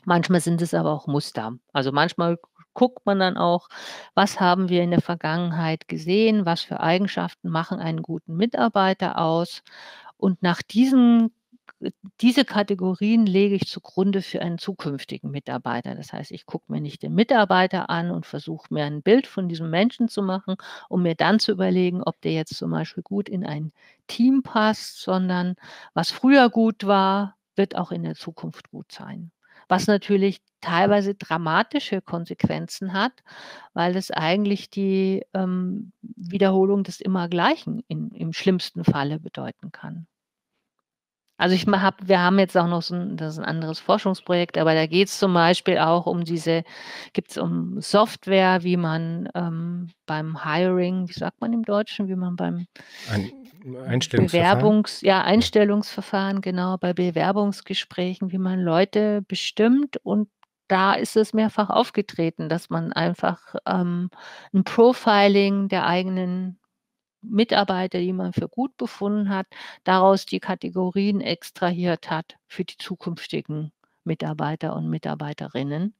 Manchmal sind es aber auch Muster. Also manchmal guckt man dann auch, was haben wir in der Vergangenheit gesehen, was für Eigenschaften machen einen guten Mitarbeiter aus, und nach diesen, diese Kategorien lege ich zugrunde für einen zukünftigen Mitarbeiter. Das heißt, ich gucke mir nicht den Mitarbeiter an und versuche mir ein Bild von diesem Menschen zu machen, um mir dann zu überlegen, ob der jetzt zum Beispiel gut in ein Team passt, sondern was früher gut war, wird auch in der Zukunft gut sein. Was natürlich teilweise dramatische Konsequenzen hat, weil es eigentlich die ähm, Wiederholung des Immergleichen in, im schlimmsten Falle bedeuten kann. Also ich hab, wir haben jetzt auch noch so ein, das ist ein anderes Forschungsprojekt, aber da geht es zum Beispiel auch um diese, gibt es um Software, wie man ähm, beim Hiring, wie sagt man im Deutschen, wie man beim ein, Einstellungsverfahren. Bewerbungs-, ja, Einstellungsverfahren, genau, bei Bewerbungsgesprächen, wie man Leute bestimmt, und da ist es mehrfach aufgetreten, dass man einfach ähm, ein Profiling der eigenen Mitarbeiter, die man für gut befunden hat, daraus die Kategorien extrahiert hat für die zukünftigen Mitarbeiter und Mitarbeiterinnen.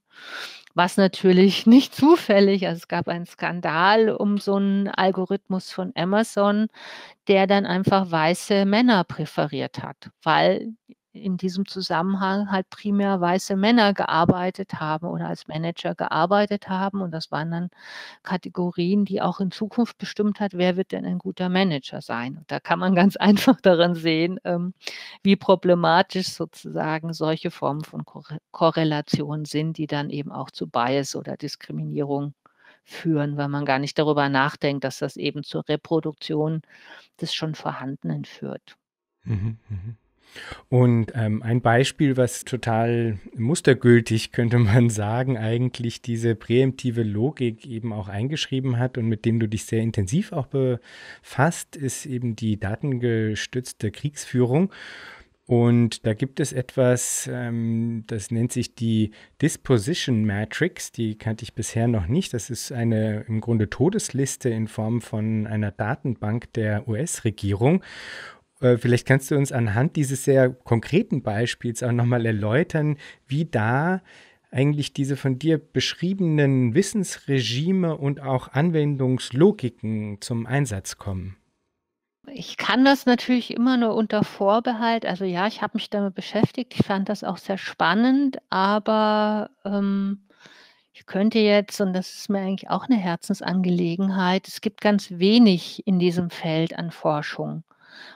Was natürlich nicht zufällig, also es gab einen Skandal um so einen Algorithmus von Amazon, der dann einfach weiße Männer präferiert hat, weil in diesem Zusammenhang halt primär weiße Männer gearbeitet haben oder als Manager gearbeitet haben. Und das waren dann Kategorien, die auch in Zukunft bestimmt hat, wer wird denn ein guter Manager sein. Und da kann man ganz einfach daran sehen, wie problematisch sozusagen solche Formen von Korrelationen sind, die dann eben auch zu Bias oder Diskriminierung führen, weil man gar nicht darüber nachdenkt, dass das eben zur Reproduktion des schon Vorhandenen führt. Mhm, mh. Und ähm, ein Beispiel, was total mustergültig, könnte man sagen, eigentlich diese präemptive Logik eben auch eingeschrieben hat und mit dem du dich sehr intensiv auch befasst, ist eben die datengestützte Kriegsführung. Und da gibt es etwas, ähm, das nennt sich die Disposition Matrix, die kannte ich bisher noch nicht. Das ist eine im Grunde Todesliste in Form von einer Datenbank der U S-Regierung. Vielleicht kannst du uns anhand dieses sehr konkreten Beispiels auch nochmal erläutern, wie da eigentlich diese von dir beschriebenen Wissensregime und auch Anwendungslogiken zum Einsatz kommen. Ich kann das natürlich immer nur unter Vorbehalt. Also ja, ich habe mich damit beschäftigt. Ich fand das auch sehr spannend, aber ähm ich könnte jetzt, und das ist mir eigentlich auch eine Herzensangelegenheit, es gibt ganz wenig in diesem Feld an Forschung.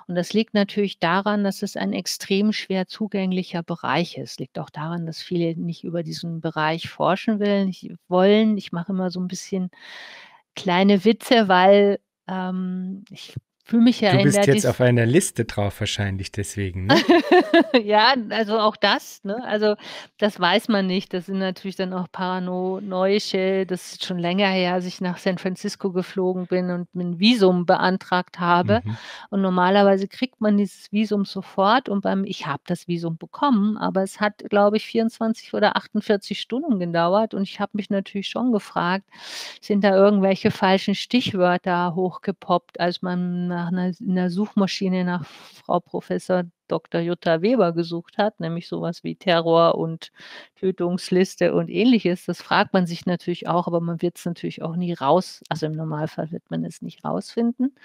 Und das liegt natürlich daran, dass es ein extrem schwer zugänglicher Bereich ist. Liegt auch daran, dass viele nicht über diesen Bereich forschen wollen. Ich mache immer so ein bisschen kleine Witze, weil ähm, ich fühle mich ja in der... Du bist jetzt auf einer Liste drauf wahrscheinlich deswegen, ne? Ja, also auch das, ne? Also das weiß man nicht. Das sind natürlich dann auch paranoische, das ist schon länger her, als ich nach San Francisco geflogen bin und ein Visum beantragt habe. Mhm. Und normalerweise kriegt man dieses Visum sofort und beim, ich habe das Visum bekommen, aber es hat, glaube ich, vierundzwanzig oder achtundvierzig Stunden gedauert und ich habe mich natürlich schon gefragt, sind da irgendwelche falschen Stichwörter hochgepoppt, als man nach einer, einer Suchmaschine nach Frau Professor Doktor Jutta Weber gesucht hat, nämlich sowas wie Terror und Tötungsliste und ähnliches. Das fragt man sich natürlich auch, aber man wird es natürlich auch nie raus, also im Normalfall wird man es nicht rausfinden.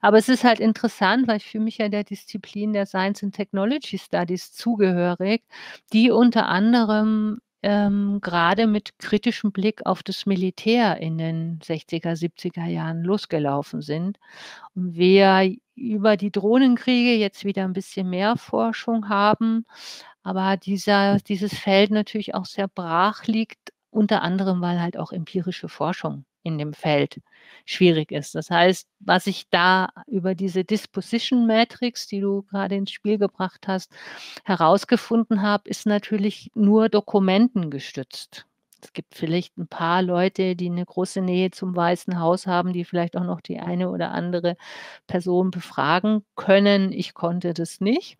Aber es ist halt interessant, weil ich fühle mich ja der Disziplin der Science and Technology Studies zugehörig, die unter anderem Ähm, gerade mit kritischem Blick auf das Militär in den sechziger, siebziger Jahren losgelaufen sind. Und wir über die Drohnenkriege jetzt wieder ein bisschen mehr Forschung haben, aber dieser, dieses Feld natürlich auch sehr brach liegt, unter anderem, weil halt auch empirische Forschung in dem Feld schwierig ist. Das heißt, was ich da über diese Disposition Matrix, die du gerade ins Spiel gebracht hast, herausgefunden habe, ist natürlich nur dokumentengestützt. Es gibt vielleicht ein paar Leute, die eine große Nähe zum Weißen Haus haben, die vielleicht auch noch die eine oder andere Person befragen können. Ich konnte das nicht.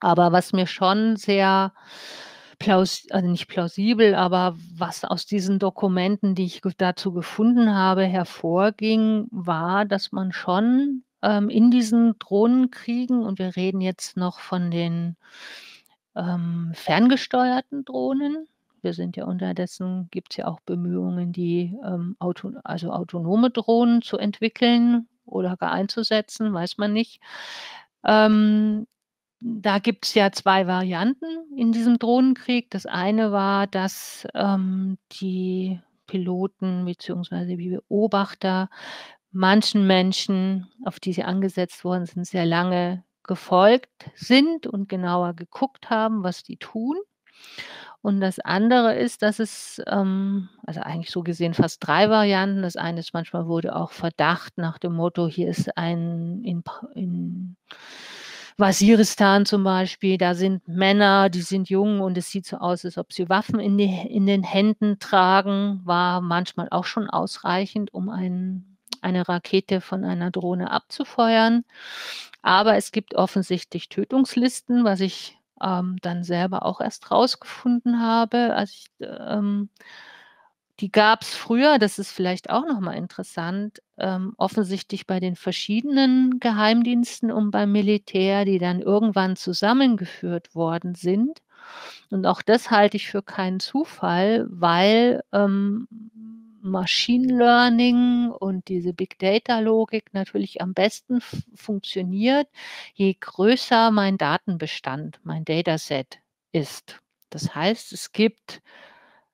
Aber was mir schon sehr Plaus also nicht plausibel, aber was aus diesen Dokumenten, die ich dazu gefunden habe, hervorging, war, dass man schon ähm, in diesen Drohnenkriegen, und wir reden jetzt noch von den ähm, ferngesteuerten Drohnen, wir sind ja unterdessen, gibt es ja auch Bemühungen, die ähm, auto also autonome Drohnen zu entwickeln oder gar einzusetzen, weiß man nicht, ähm, da gibt es ja zwei Varianten in diesem Drohnenkrieg. Das eine war, dass ähm, die Piloten bzw. die Beobachter manchen Menschen, auf die sie angesetzt worden sind, sehr lange gefolgt sind und genauer geguckt haben, was die tun. Und das andere ist, dass es, ähm, also eigentlich so gesehen fast drei Varianten. Das eine ist, manchmal wurde auch Verdacht nach dem Motto, hier ist ein... in, in Waziristan zum Beispiel, da sind Männer, die sind jung und es sieht so aus, als ob sie Waffen in, die, in den Händen tragen, war manchmal auch schon ausreichend, um ein, eine Rakete von einer Drohne abzufeuern. Aber es gibt offensichtlich Tötungslisten, was ich ähm, dann selber auch erst rausgefunden habe, als ich... Ähm, Die gab es früher, das ist vielleicht auch nochmal interessant, ähm, offensichtlich bei den verschiedenen Geheimdiensten und beim Militär, die dann irgendwann zusammengeführt worden sind. Und auch das halte ich für keinen Zufall, weil ähm, Machine Learning und diese Big Data Logik natürlich am besten funktioniert, je größer mein Datenbestand, mein Dataset ist. Das heißt, es gibt,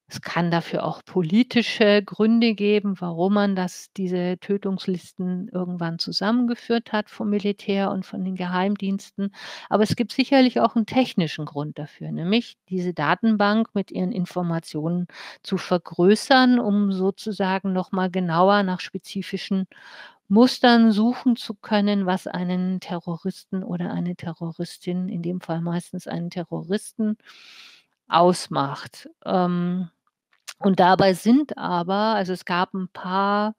es kann dafür auch politische Gründe geben, warum man das, diese Tötungslisten irgendwann zusammengeführt hat vom Militär und von den Geheimdiensten. Aber es gibt sicherlich auch einen technischen Grund dafür, nämlich diese Datenbank mit ihren Informationen zu vergrößern, um sozusagen nochmal genauer nach spezifischen Mustern suchen zu können, was einen Terroristen oder eine Terroristin, in dem Fall meistens einen Terroristen, ausmacht. Und dabei sind aber, also es gab ein paar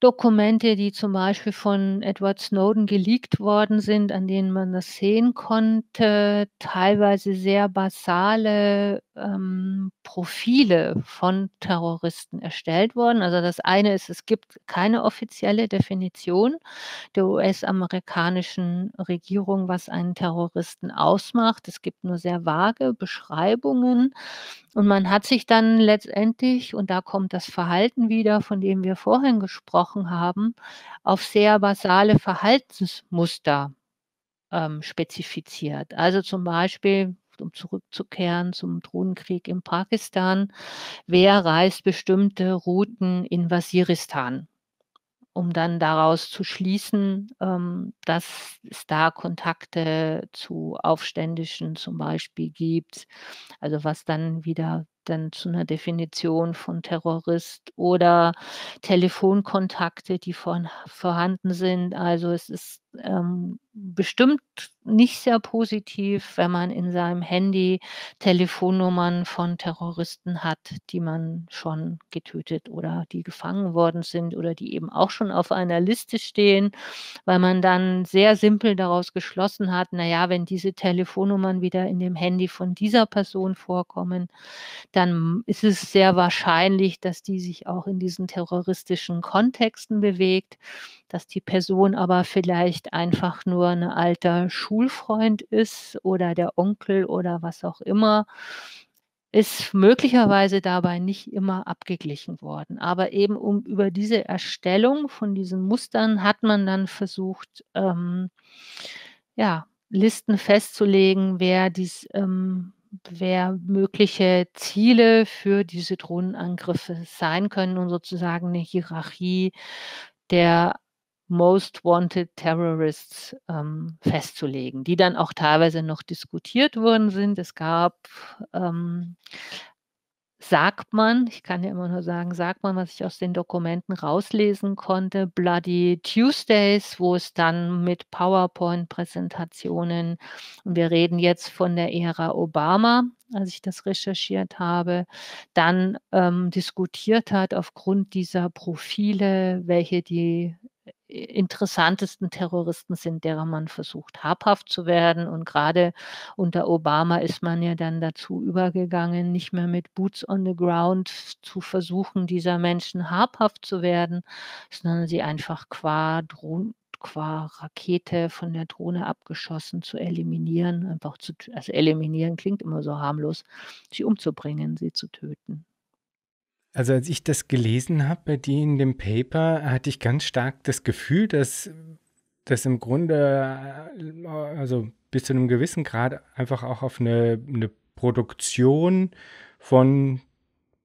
Dokumente, die zum Beispiel von Edward Snowden geleakt worden sind, an denen man das sehen konnte, teilweise sehr basale ähm, Profile von Terroristen erstellt worden. Also das eine ist, es gibt keine offizielle Definition der U S-amerikanischen Regierung, was einen Terroristen ausmacht. Es gibt nur sehr vage Beschreibungen. Und man hat sich dann letztendlich, und da kommt das Verhalten wieder, von dem wir vorhin gesprochen haben, auf sehr basale Verhaltensmuster ähm, spezifiziert. Also zum Beispiel, um zurückzukehren zum Drohnenkrieg in Pakistan, wer reist bestimmte Routen in Waziristan, um dann daraus zu schließen, ähm, dass es da Kontakte zu Aufständischen zum Beispiel gibt, also was dann wieder dann zu einer Definition von Terrorist, oder Telefonkontakte, die von, vorhanden sind. Also es ist ähm, bestimmt nicht sehr positiv, wenn man in seinem Handy Telefonnummern von Terroristen hat, die man schon getötet oder die gefangen worden sind oder die eben auch schon auf einer Liste stehen, weil man dann sehr simpel daraus geschlossen hat, naja, wenn diese Telefonnummern wieder in dem Handy von dieser Person vorkommen, dann ist es sehr wahrscheinlich, dass die sich auch in diesen terroristischen Kontexten bewegt, dass die Person aber vielleicht einfach nur ein alter Schulfreund ist oder der Onkel oder was auch immer, ist möglicherweise dabei nicht immer abgeglichen worden. Aber eben um, über diese Erstellung von diesen Mustern hat man dann versucht, ähm, ja, Listen festzulegen, wer dies ähm, wer mögliche Ziele für diese Drohnenangriffe sein können und sozusagen eine Hierarchie der Most Wanted Terrorists ähm, festzulegen, die dann auch teilweise noch diskutiert worden sind. Es gab, ähm, sagt man, ich kann ja immer nur sagen, sagt man, was ich aus den Dokumenten rauslesen konnte, Bloody Tuesdays, wo es dann mit PowerPoint-Präsentationen, und wir reden jetzt von der Ära Obama, als ich das recherchiert habe, dann ähm, diskutiert hat aufgrund dieser Profile, welche die interessantesten Terroristen sind, derer man versucht, habhaft zu werden. Und gerade unter Obama ist man ja dann dazu übergegangen, nicht mehr mit Boots on the Ground zu versuchen, dieser Menschen habhaft zu werden, sondern sie einfach qua, Drohnen, qua Rakete von der Drohne abgeschossen zu eliminieren. Einfach zu, also eliminieren klingt immer so harmlos, sie umzubringen, sie zu töten. Also als ich das gelesen habe bei dir in dem Paper, hatte ich ganz stark das Gefühl, dass das im Grunde, also bis zu einem gewissen Grad, einfach auch auf eine, eine Produktion von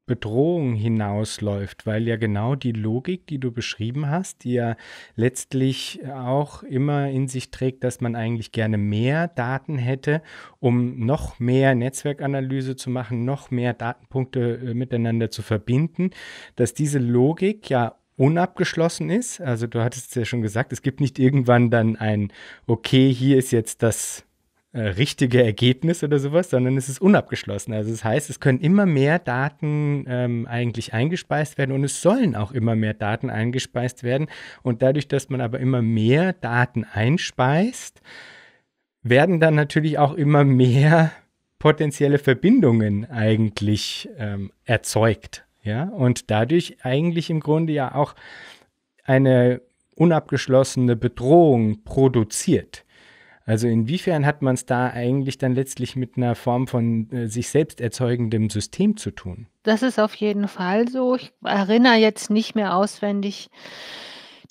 Bedrohung hinausläuft, weil ja genau die Logik, die du beschrieben hast, die ja letztlich auch immer in sich trägt, dass man eigentlich gerne mehr Daten hätte, um noch mehr Netzwerkanalyse zu machen, noch mehr Datenpunkte miteinander zu verbinden, dass diese Logik ja unabgeschlossen ist. Also du hattest es ja schon gesagt, es gibt nicht irgendwann dann ein, okay, hier ist jetzt das richtige Ergebnis oder sowas, sondern es ist unabgeschlossen. Also das heißt, es können immer mehr Daten ähm, eigentlich eingespeist werden, und es sollen auch immer mehr Daten eingespeist werden. Und dadurch, dass man aber immer mehr Daten einspeist, werden dann natürlich auch immer mehr potenzielle Verbindungen eigentlich ähm, erzeugt. Ja? Und dadurch eigentlich im Grunde ja auch eine unabgeschlossene Bedrohung produziert. Also inwiefern hat man es da eigentlich dann letztlich mit einer Form von äh, sich selbst erzeugendem System zu tun? Das ist auf jeden Fall so. Ich erinnere jetzt nicht mehr auswendig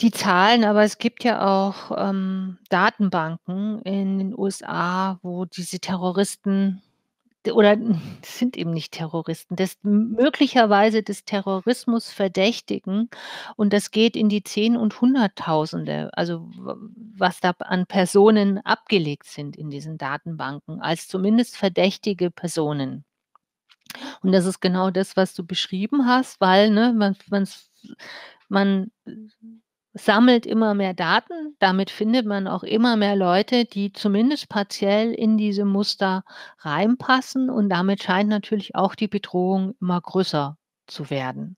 die Zahlen, aber es gibt ja auch ähm, Datenbanken in den U S A, wo diese Terroristen oder das sind eben nicht Terroristen, das möglicherweise des Terrorismus verdächtigen, und das geht in die Zehn- und Hunderttausende, also was da an Personen abgelegt sind in diesen Datenbanken, als zumindest verdächtige Personen. Und das ist genau das, was du beschrieben hast, weil ne, man, man, man sammelt immer mehr Daten, damit findet man auch immer mehr Leute, die zumindest partiell in diese Muster reinpassen, und damit scheint natürlich auch die Bedrohung immer größer zu werden.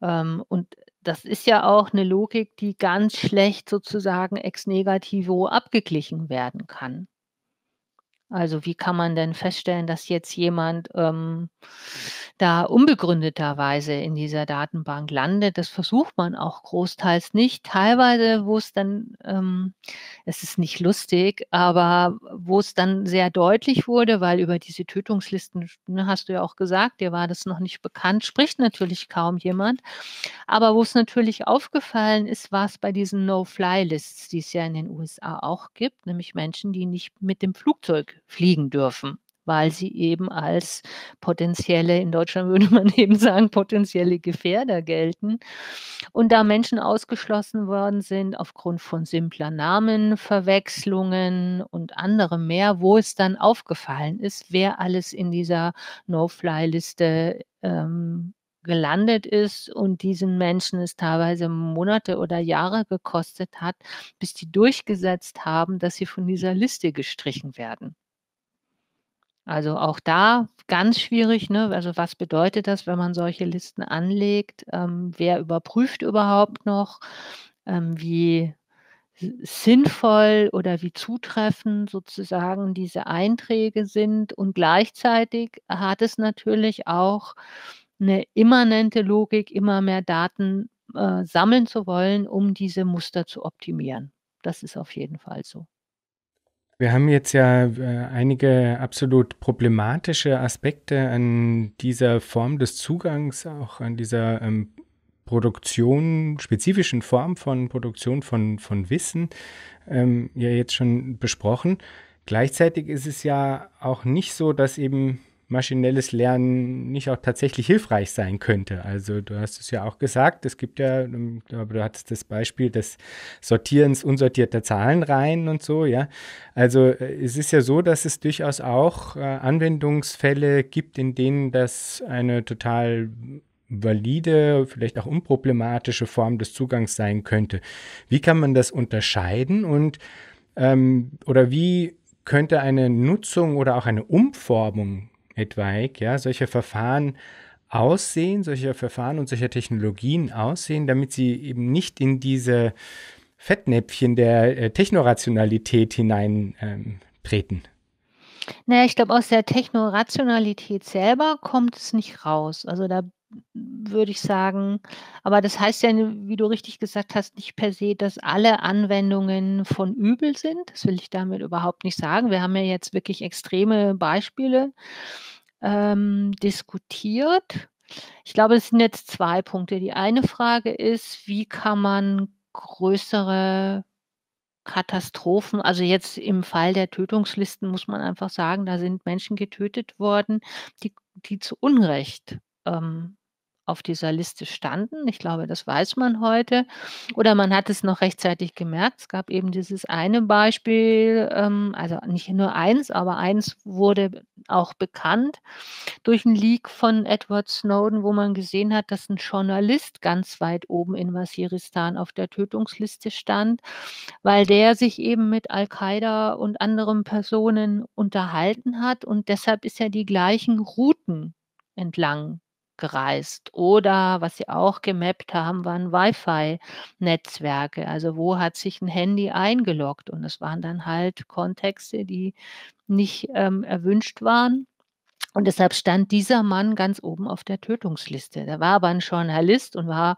Und das ist ja auch eine Logik, die ganz schlecht sozusagen ex negativo abgeglichen werden kann. Also wie kann man denn feststellen, dass jetzt jemand ähm, da unbegründeterweise in dieser Datenbank landet? Das versucht man auch großteils nicht. Teilweise, wo es dann, ähm, es ist nicht lustig, aber wo es dann sehr deutlich wurde, weil über diese Tötungslisten, ne, hast du ja auch gesagt, dir war das noch nicht bekannt, spricht natürlich kaum jemand. Aber wo es natürlich aufgefallen ist, war es bei diesen No-Fly-Lists, die es ja in den U S A auch gibt, nämlich Menschen, die nicht mit dem Flugzeug fliegen dürfen, weil sie eben als potenzielle, in Deutschland würde man eben sagen, potenzielle Gefährder gelten. Und da Menschen ausgeschlossen worden sind aufgrund von simpler Namen, Verwechslungen und anderem mehr, wo es dann aufgefallen ist, wer alles in dieser No-Fly-Liste ähm, gelandet ist, und diesen Menschen es teilweise Monate oder Jahre gekostet hat, bis die durchgesetzt haben, dass sie von dieser Liste gestrichen werden. Also auch da ganz schwierig, ne? Also was bedeutet das, wenn man solche Listen anlegt? Ähm, wer überprüft überhaupt noch? Ähm, wie sinnvoll oder wie zutreffend sozusagen diese Einträge sind? Und gleichzeitig hat es natürlich auch eine immanente Logik, immer mehr Daten äh, sammeln zu wollen, um diese Muster zu optimieren. Das ist auf jeden Fall so. Wir haben jetzt ja äh, einige absolut problematische Aspekte an dieser Form des Zugangs, auch an dieser ähm, Produktion, spezifischen Form von Produktion von, von Wissen, ähm, ja jetzt schon besprochen. Gleichzeitig ist es ja auch nicht so, dass eben maschinelles Lernen nicht auch tatsächlich hilfreich sein könnte. Also du hast es ja auch gesagt, es gibt ja, ich glaube, du hattest das Beispiel des Sortierens unsortierter Zahlenreihen und so, ja. Also es ist ja so, dass es durchaus auch äh, Anwendungsfälle gibt, in denen das eine total valide, vielleicht auch unproblematische Form des Zugangs sein könnte. Wie kann man das unterscheiden und ähm, oder wie könnte eine Nutzung oder auch eine Umformung etwaig, ja, solcher Verfahren aussehen, solcher Verfahren und solcher Technologien aussehen, damit sie eben nicht in diese Fettnäpfchen der äh, Technorationalität hinein ähm, treten? Naja, ich glaube, aus der Technorationalität selber kommt es nicht raus. Also da würde ich sagen, aber das heißt ja, wie du richtig gesagt hast, nicht per se, dass alle Anwendungen von übel sind. Das will ich damit überhaupt nicht sagen. Wir haben ja jetzt wirklich extreme Beispiele ähm, diskutiert. Ich glaube, es sind jetzt zwei Punkte. Die eine Frage ist, wie kann man größere Katastrophen, also jetzt im Fall der Tötungslisten muss man einfach sagen, da sind Menschen getötet worden, die, die zu Unrecht ähm, auf dieser Liste standen. Ich glaube, das weiß man heute. Oder man hat es noch rechtzeitig gemerkt. Es gab eben dieses eine Beispiel, ähm, also nicht nur eins, aber eins wurde auch bekannt durch einen Leak von Edward Snowden, wo man gesehen hat, dass ein Journalist ganz weit oben in Waziristan auf der Tötungsliste stand, weil der sich eben mit Al-Qaida und anderen Personen unterhalten hat. Und deshalb ist er die gleichen Routen entlang gereist. Oder was sie auch gemappt haben, waren Wi-Fi-Netzwerke. Also wo hat sich ein Handy eingeloggt? Und das waren dann halt Kontexte, die nicht ähm, erwünscht waren. Und deshalb stand dieser Mann ganz oben auf der Tötungsliste. Der war aber ein Journalist und war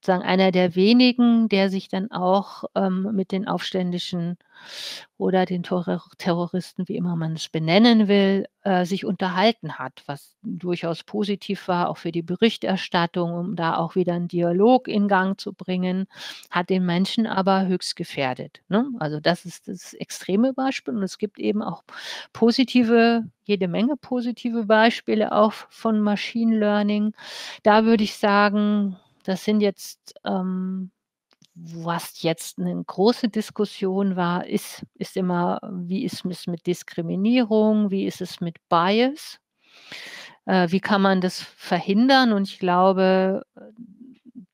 sozusagen einer der wenigen, der sich dann auch ähm, mit den Aufständischen oder den Terroristen, wie immer man es benennen will, äh, sich unterhalten hat, was durchaus positiv war, auch für die Berichterstattung, um da auch wieder einen Dialog in Gang zu bringen, hat den Menschen aber höchst gefährdet, ne? Also das ist das extreme Beispiel, und es gibt eben auch positive, jede Menge positive Beispiele auch von Machine Learning. Da würde ich sagen, das sind jetzt, ähm, was jetzt eine große Diskussion war, ist, ist immer, wie ist es mit Diskriminierung, wie ist es mit Bias, äh, wie kann man das verhindern? Und ich glaube,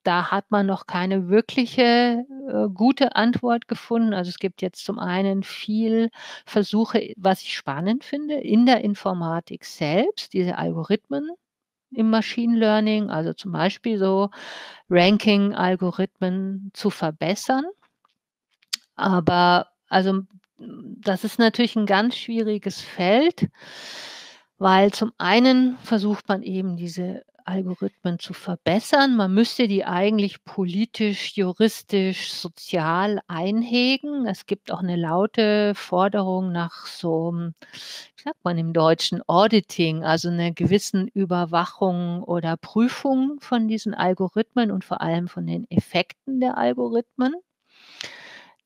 da hat man noch keine wirkliche äh, gute Antwort gefunden. Also es gibt jetzt zum einen viel Versuche, was ich spannend finde, in der Informatik selbst, diese Algorithmen im Machine Learning, also zum Beispiel so Ranking-Algorithmen zu verbessern. Aber also das ist natürlich ein ganz schwieriges Feld, weil zum einen versucht man eben diese Algorithmen zu verbessern. Man müsste die eigentlich politisch, juristisch, sozial einhegen. Es gibt auch eine laute Forderung nach so, wie sagt man im Deutschen, Auditing, also einer gewissen Überwachung oder Prüfung von diesen Algorithmen und vor allem von den Effekten der Algorithmen.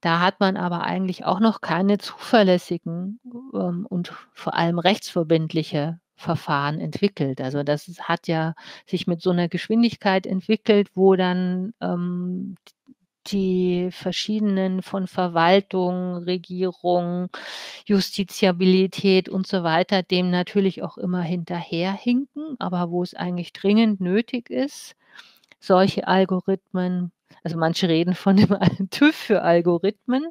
Da hat man aber eigentlich auch noch keine zuverlässigen ähm, und vor allem rechtsverbindliche Verfahren entwickelt. Also das hat ja sich mit so einer Geschwindigkeit entwickelt, wo dann ähm, die verschiedenen von Verwaltung, Regierung, Justiziabilität und so weiter dem natürlich auch immer hinterherhinken, aber wo es eigentlich dringend nötig ist, solche Algorithmen, also manche reden von dem TÜV für Algorithmen,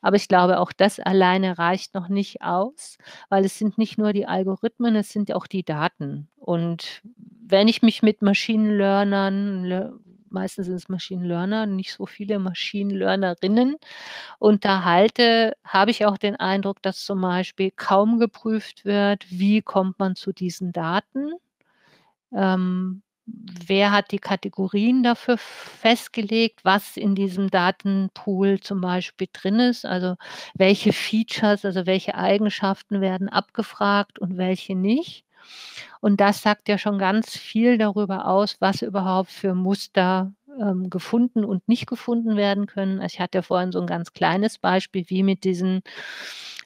aber ich glaube, auch das alleine reicht noch nicht aus, weil es sind nicht nur die Algorithmen, es sind auch die Daten. Und wenn ich mich mit Machine Learnern, meistens sind es Machine Learner, nicht so viele Machine Learnerinnen unterhalte, habe ich auch den Eindruck, dass zum Beispiel kaum geprüft wird, wie kommt man zu diesen Daten, ähm, wer hat die Kategorien dafür festgelegt, was in diesem Datenpool zum Beispiel drin ist, also welche Features, also welche Eigenschaften werden abgefragt und welche nicht. Und das sagt ja schon ganz viel darüber aus, was überhaupt für Muster ähm, gefunden und nicht gefunden werden können. Also ich hatte ja vorhin so ein ganz kleines Beispiel, wie mit diesen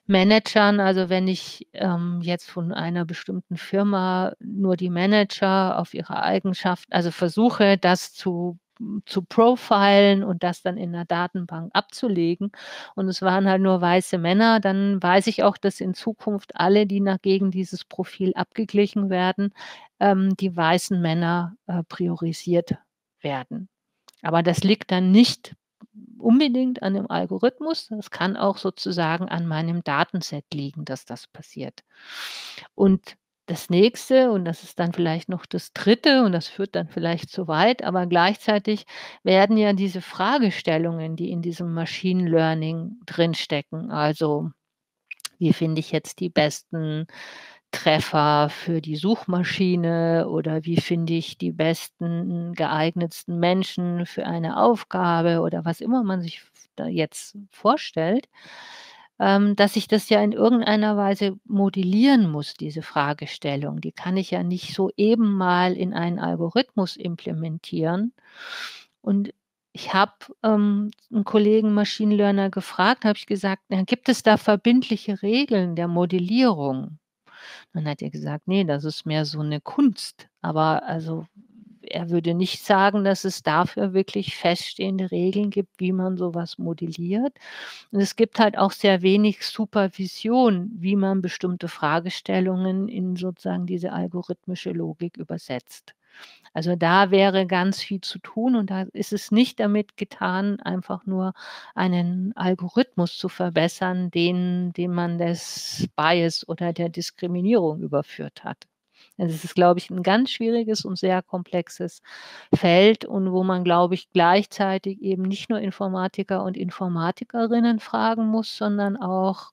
Managern, also wenn ich ähm, jetzt von einer bestimmten Firma nur die Manager auf ihre Eigenschaften, also versuche, das zu, zu profilen und das dann in der Datenbank abzulegen, und es waren halt nur weiße Männer, dann weiß ich auch, dass in Zukunft alle, die nach gegen dieses Profil abgeglichen werden, ähm, die weißen Männer äh, priorisiert werden. Aber das liegt dann nicht unbedingt an dem Algorithmus, das kann auch sozusagen an meinem Datenset liegen, dass das passiert. Und das Nächste, und das ist dann vielleicht noch das Dritte, und das führt dann vielleicht zu weit, aber gleichzeitig werden ja diese Fragestellungen, die in diesem Machine Learning drinstecken, also wie finde ich jetzt die besten Treffer für die Suchmaschine oder wie finde ich die besten, geeignetsten Menschen für eine Aufgabe oder was immer man sich da jetzt vorstellt, dass ich das ja in irgendeiner Weise modellieren muss, diese Fragestellung. Die kann ich ja nicht so eben mal in einen Algorithmus implementieren. Und ich habe ähm, einen Kollegen Machine Learner gefragt, habe ich gesagt, na, gibt es da verbindliche Regeln der Modellierung? Dann hat er gesagt, nee, das ist mehr so eine Kunst. Aber also er würde nicht sagen, dass es dafür wirklich feststehende Regeln gibt, wie man sowas modelliert. Und es gibt halt auch sehr wenig Supervision, wie man bestimmte Fragestellungen in sozusagen diese algorithmische Logik übersetzt. Also da wäre ganz viel zu tun, und da ist es nicht damit getan, einfach nur einen Algorithmus zu verbessern, den, den man des Bias oder der Diskriminierung überführt hat. Also es ist, glaube ich, ein ganz schwieriges und sehr komplexes Feld, und wo man, glaube ich, gleichzeitig eben nicht nur Informatiker und Informatikerinnen fragen muss, sondern auch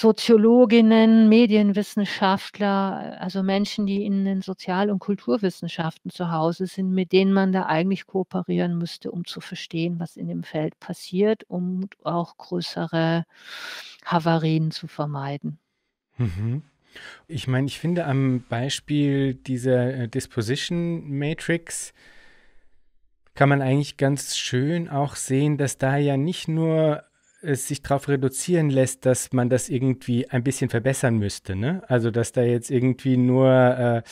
Soziologinnen, Medienwissenschaftler, also Menschen, die in den Sozial- und Kulturwissenschaften zu Hause sind, mit denen man da eigentlich kooperieren müsste, um zu verstehen, was in dem Feld passiert, um auch größere Havarien zu vermeiden. Mhm. Ich meine, ich finde am Beispiel dieser Disposition Matrix kann man eigentlich ganz schön auch sehen, dass da ja nicht nur es sich darauf reduzieren lässt, dass man das irgendwie ein bisschen verbessern müsste, ne? Also, dass da jetzt irgendwie nur, äh,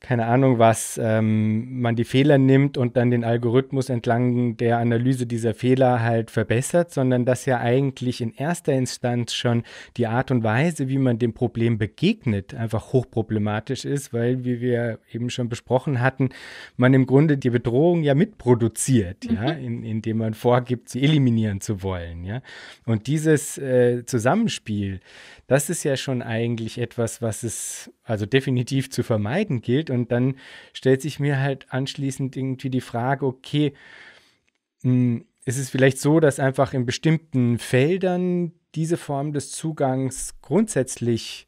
keine Ahnung was, ähm, man die Fehler nimmt und dann den Algorithmus entlang der Analyse dieser Fehler halt verbessert, sondern dass ja eigentlich in erster Instanz schon die Art und Weise, wie man dem Problem begegnet, einfach hochproblematisch ist, weil, wie wir eben schon besprochen hatten, man im Grunde die Bedrohung ja mitproduziert, mhm. ja, in, indem man vorgibt, sie eliminieren zu wollen, ja. Und dieses äh, Zusammenspiel, das ist ja schon eigentlich etwas, was es also definitiv zu vermeiden gilt. Und dann stellt sich mir halt anschließend irgendwie die Frage, okay, ist es vielleicht so, dass einfach in bestimmten Feldern diese Form des Zugangs grundsätzlich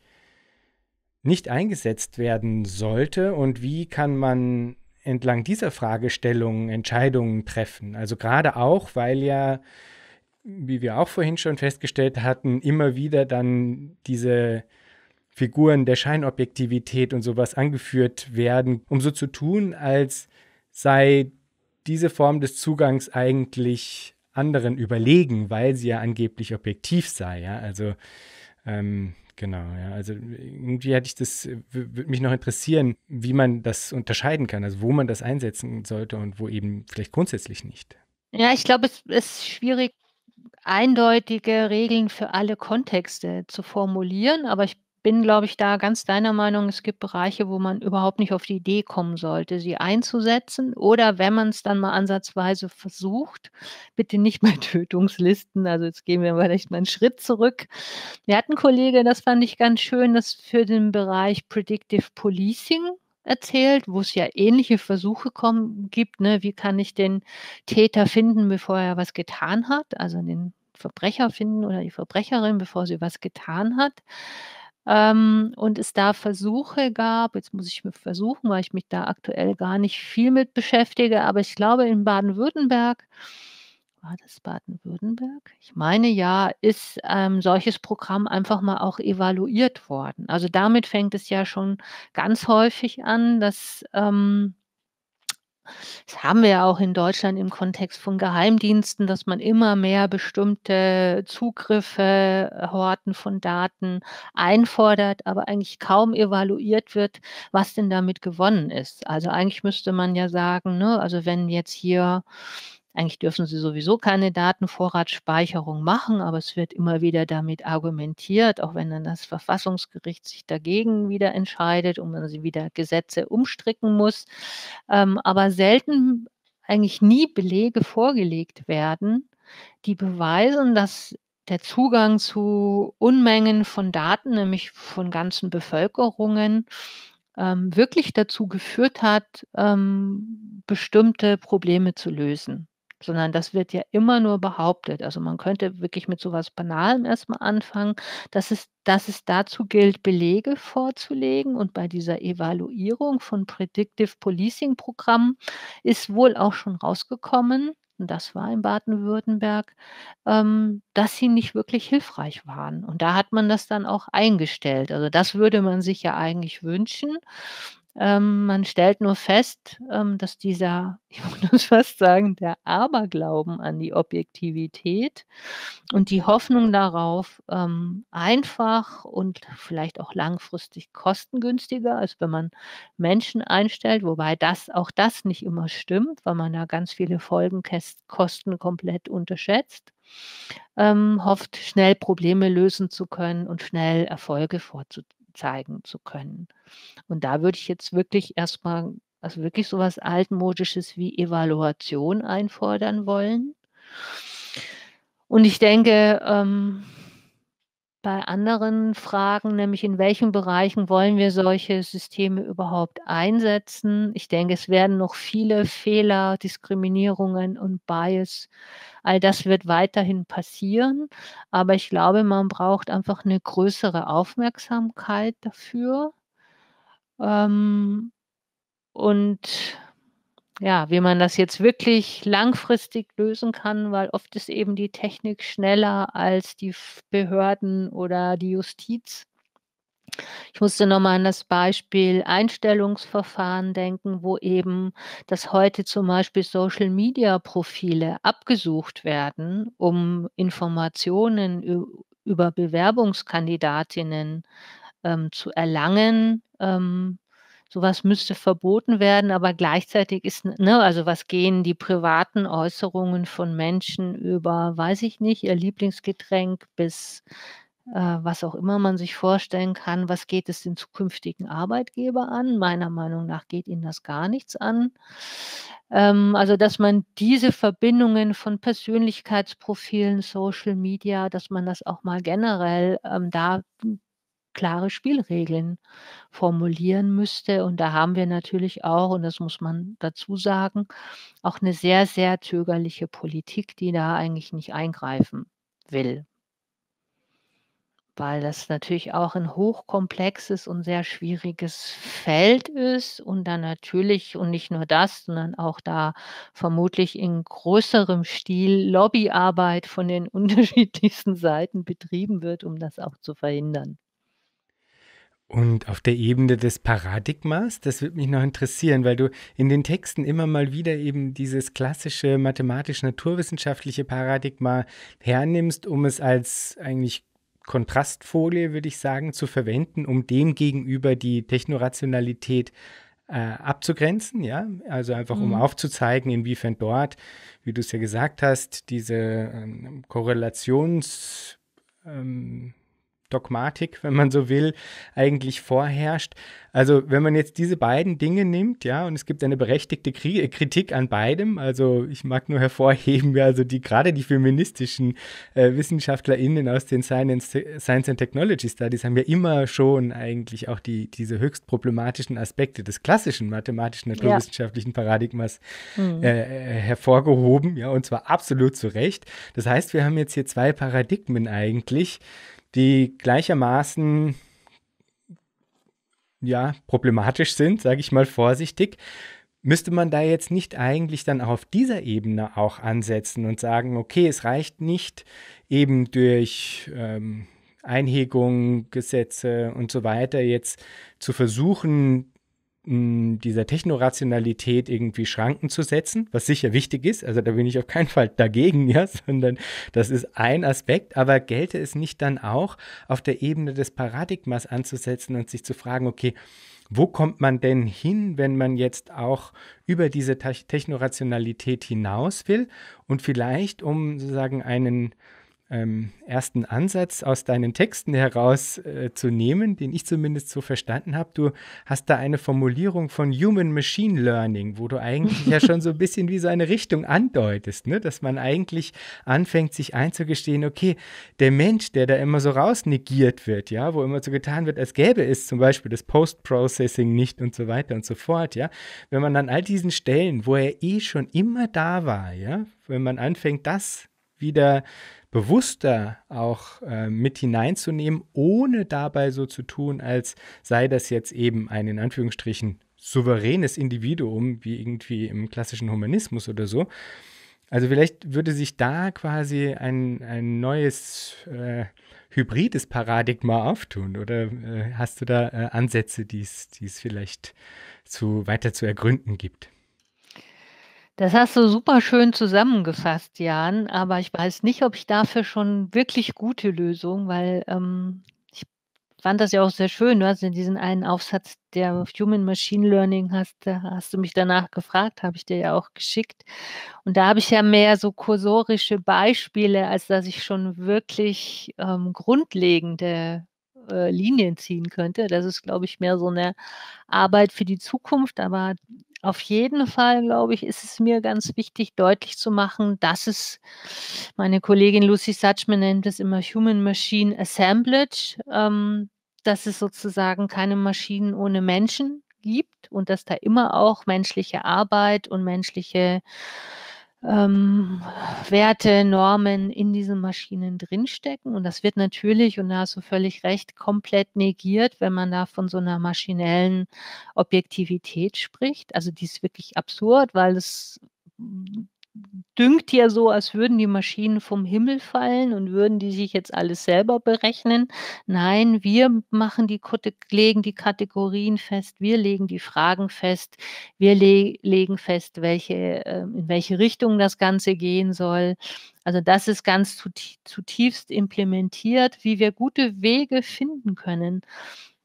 nicht eingesetzt werden sollte? Und wie kann man entlang dieser Fragestellung Entscheidungen treffen? Also gerade auch, weil ja, wie wir auch vorhin schon festgestellt hatten, immer wieder dann diese Figuren der Scheinobjektivität und sowas angeführt werden, um so zu tun, als sei diese Form des Zugangs eigentlich anderen überlegen, weil sie ja angeblich objektiv sei. Ja? Also ähm, genau, ja, also irgendwie hätte ich das, würde mich noch interessieren, wie man das unterscheiden kann, also wo man das einsetzen sollte und wo eben vielleicht grundsätzlich nicht. Ja, ich glaube, es ist schwierig, eindeutige Regeln für alle Kontexte zu formulieren, aber ich bin, glaube ich, da ganz deiner Meinung, es gibt Bereiche, wo man überhaupt nicht auf die Idee kommen sollte, sie einzusetzen, oder wenn man es dann mal ansatzweise versucht, bitte nicht bei Tötungslisten, also jetzt gehen wir vielleicht mal einen Schritt zurück. Wir hatten einen Kollegen, das fand ich ganz schön, das für den Bereich Predictive Policing erzählt, wo es ja ähnliche Versuche kommen, gibt, ne? Wie kann ich den Täter finden, bevor er was getan hat, also den Verbrecher finden oder die Verbrecherin, bevor sie was getan hat. Ähm, und es da Versuche gab, jetzt muss ich mir versuchen, weil ich mich da aktuell gar nicht viel mit beschäftige, aber ich glaube in Baden-Württemberg, war das Baden-Württemberg? Ich meine ja, ist ähm, solches Programm einfach mal auch evaluiert worden. Also damit fängt es ja schon ganz häufig an, dass ähm, das haben wir ja auch in Deutschland im Kontext von Geheimdiensten, dass man immer mehr bestimmte Zugriffe, Horten von Daten einfordert, aber eigentlich kaum evaluiert wird, was denn damit gewonnen ist. Also eigentlich müsste man ja sagen, ne, also wenn jetzt hier eigentlich dürfen sie sowieso keine Datenvorratsspeicherung machen, aber es wird immer wieder damit argumentiert, auch wenn dann das Verfassungsgericht sich dagegen wieder entscheidet und man sie wieder Gesetze umstricken muss. Ähm, aber selten, eigentlich nie Belege vorgelegt werden, die beweisen, dass der Zugang zu Unmengen von Daten, nämlich von ganzen Bevölkerungen, ähm, wirklich dazu geführt hat, ähm, bestimmte Probleme zu lösen. Sondern das wird ja immer nur behauptet. Also man könnte wirklich mit sowas Banalem erstmal anfangen, dass es, dass es dazu gilt, Belege vorzulegen. Und bei dieser Evaluierung von Predictive Policing Programmen ist wohl auch schon rausgekommen, und das war in Baden-Württemberg, ähm, dass sie nicht wirklich hilfreich waren. Und da hat man das dann auch eingestellt. Also das würde man sich ja eigentlich wünschen. Ähm, man stellt nur fest, ähm, dass dieser, ich muss fast sagen, der Aberglauben an die Objektivität und die Hoffnung darauf, ähm, einfach und vielleicht auch langfristig kostengünstiger, als wenn man Menschen einstellt, wobei das auch das nicht immer stimmt, weil man da ganz viele Folgenkosten komplett unterschätzt, ähm, hofft, schnell Probleme lösen zu können und schnell Erfolge vorzuzeigen. zeigen zu können. Und da würde ich jetzt wirklich erstmal, also wirklich sowas altmodisches wie Evaluation einfordern wollen. Und ich denke, ähm, bei anderen Fragen, nämlich in welchen Bereichen wollen wir solche Systeme überhaupt einsetzen. Ich denke, es werden noch viele Fehler, Diskriminierungen und Bias, all das wird weiterhin passieren. Aber ich glaube, man braucht einfach eine größere Aufmerksamkeit dafür. Ähm, und ja, wie man das jetzt wirklich langfristig lösen kann, weil oft ist eben die Technik schneller als die Behörden oder die Justiz. Ich musste nochmal an das Beispiel Einstellungsverfahren denken, wo eben, dass heute zum Beispiel Social-Media-Profile abgesucht werden, um Informationen über Bewerbungskandidatinnen ähm, zu erlangen, ähm, sowas müsste verboten werden, aber gleichzeitig ist, ne, also was gehen die privaten Äußerungen von Menschen über, weiß ich nicht, ihr Lieblingsgetränk bis äh, was auch immer man sich vorstellen kann, was geht es den zukünftigen Arbeitgeber an? Meiner Meinung nach geht ihnen das gar nichts an. Ähm, also dass man diese Verbindungen von Persönlichkeitsprofilen, Social Media, dass man das auch mal generell ähm, da klare Spielregeln formulieren müsste. Und da haben wir natürlich auch, und das muss man dazu sagen, auch eine sehr, sehr zögerliche Politik, die da eigentlich nicht eingreifen will. Weil das natürlich auch ein hochkomplexes und sehr schwieriges Feld ist und dann natürlich, und nicht nur das, sondern auch da vermutlich in größerem Stil Lobbyarbeit von den unterschiedlichsten Seiten betrieben wird, um das auch zu verhindern. Und auf der Ebene des Paradigmas, das würde mich noch interessieren, weil du in den Texten immer mal wieder eben dieses klassische mathematisch-naturwissenschaftliche Paradigma hernimmst, um es als eigentlich Kontrastfolie, würde ich sagen, zu verwenden, um dem gegenüber die Technorationalität äh, abzugrenzen, ja, also einfach mhm. um aufzuzeigen, inwiefern dort, wie du es ja gesagt hast, diese ähm, Korrelations- ähm, Dogmatik, wenn man so will, eigentlich vorherrscht. Also wenn man jetzt diese beiden Dinge nimmt, ja, und es gibt eine berechtigte Kritik an beidem, also ich mag nur hervorheben, ja, also die, gerade die feministischen äh, WissenschaftlerInnen aus den Science, Science and Technology Studies haben ja immer schon eigentlich auch die, diese höchst problematischen Aspekte des klassischen mathematisch-naturwissenschaftlichen ja. Paradigmas mhm. äh, hervorgehoben, ja, und zwar absolut zu Recht. Das heißt, wir haben jetzt hier zwei Paradigmen eigentlich, die gleichermaßen ja, problematisch sind, sage ich mal vorsichtig. Müsste man da jetzt nicht eigentlich dann auch auf dieser Ebene auch ansetzen und sagen, okay, es reicht nicht eben durch ähm, Einhegungen, Gesetze und so weiter jetzt zu versuchen, dieser Technorationalität irgendwie Schranken zu setzen, was sicher wichtig ist, also da bin ich auf keinen Fall dagegen, ja, sondern das ist ein Aspekt, aber gelte es nicht dann auch auf der Ebene des Paradigmas anzusetzen und sich zu fragen, okay, wo kommt man denn hin, wenn man jetzt auch über diese Technorationalität hinaus will und vielleicht, um sozusagen einen Ähm, ersten Ansatz aus deinen Texten heraus äh, zu nehmen, den ich zumindest so verstanden habe. Du hast da eine Formulierung von Human Machine Learning, wo du eigentlich ja schon so ein bisschen wie so eine Richtung andeutest, ne? Dass man eigentlich anfängt, sich einzugestehen, okay, der Mensch, der da immer so rausnegiert wird, ja, wo immer so getan wird, als gäbe es zum Beispiel das Post-Processing nicht und so weiter und so fort, ja. Wenn man an all diesen Stellen, wo er eh schon immer da war, ja, wenn man anfängt, das wieder bewusster auch äh, mit hineinzunehmen, ohne dabei so zu tun, als sei das jetzt eben ein in Anführungsstrichen souveränes Individuum, wie irgendwie im klassischen Humanismus oder so. Also vielleicht würde sich da quasi ein, ein neues äh, hybrides Paradigma auftun, oder äh, hast du da äh, Ansätze, die es vielleicht zu, weiter zu ergründen gibt? Das hast du super schön zusammengefasst, Jan, aber ich weiß nicht, ob ich dafür schon wirklich gute Lösung, weil ähm, ich fand das ja auch sehr schön, du hast in diesen einen Aufsatz, der auf Human Machine Learning hast, da hast du mich danach gefragt, habe ich dir ja auch geschickt. Und da habe ich ja mehr so kursorische Beispiele, als dass ich schon wirklich ähm, grundlegende äh, Linien ziehen könnte. Das ist, glaube ich, mehr so eine Arbeit für die Zukunft, aber Auf jeden Fall, glaube ich, ist es mir ganz wichtig, deutlich zu machen, dass es, meine Kollegin Lucy Suchman nennt es immer Human Machine Assemblage, ähm, dass es sozusagen keine Maschinen ohne Menschen gibt und dass da immer auch menschliche Arbeit und menschliche ähm, Werte, Normen in diesen Maschinen drinstecken. Und das wird natürlich, und da hast du völlig recht, komplett negiert, wenn man da von so einer maschinellen Objektivität spricht. Also die ist wirklich absurd, weil es dünkt ja so, als würden die Maschinen vom Himmel fallen und würden die sich jetzt alles selber berechnen. Nein, wir machen die, legen die Kategorien fest, wir legen die Fragen fest, wir le legen fest, welche, äh, in welche Richtung das Ganze gehen soll. Also das ist ganz zutiefst implementiert, wie wir gute Wege finden können.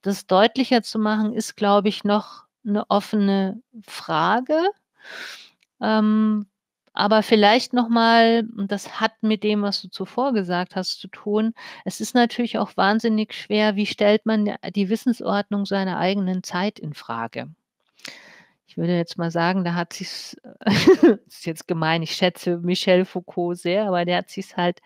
Das deutlicher zu machen, ist, glaube ich, noch eine offene Frage. Ähm, Aber vielleicht nochmal, und das hat mit dem, was du zuvor gesagt hast, zu tun, es ist natürlich auch wahnsinnig schwer, wie stellt man die Wissensordnung seiner eigenen Zeit in Frage? Ich würde jetzt mal sagen, da hat sich's, das ist jetzt gemein, ich schätze Michel Foucault sehr, aber der hat sich's halt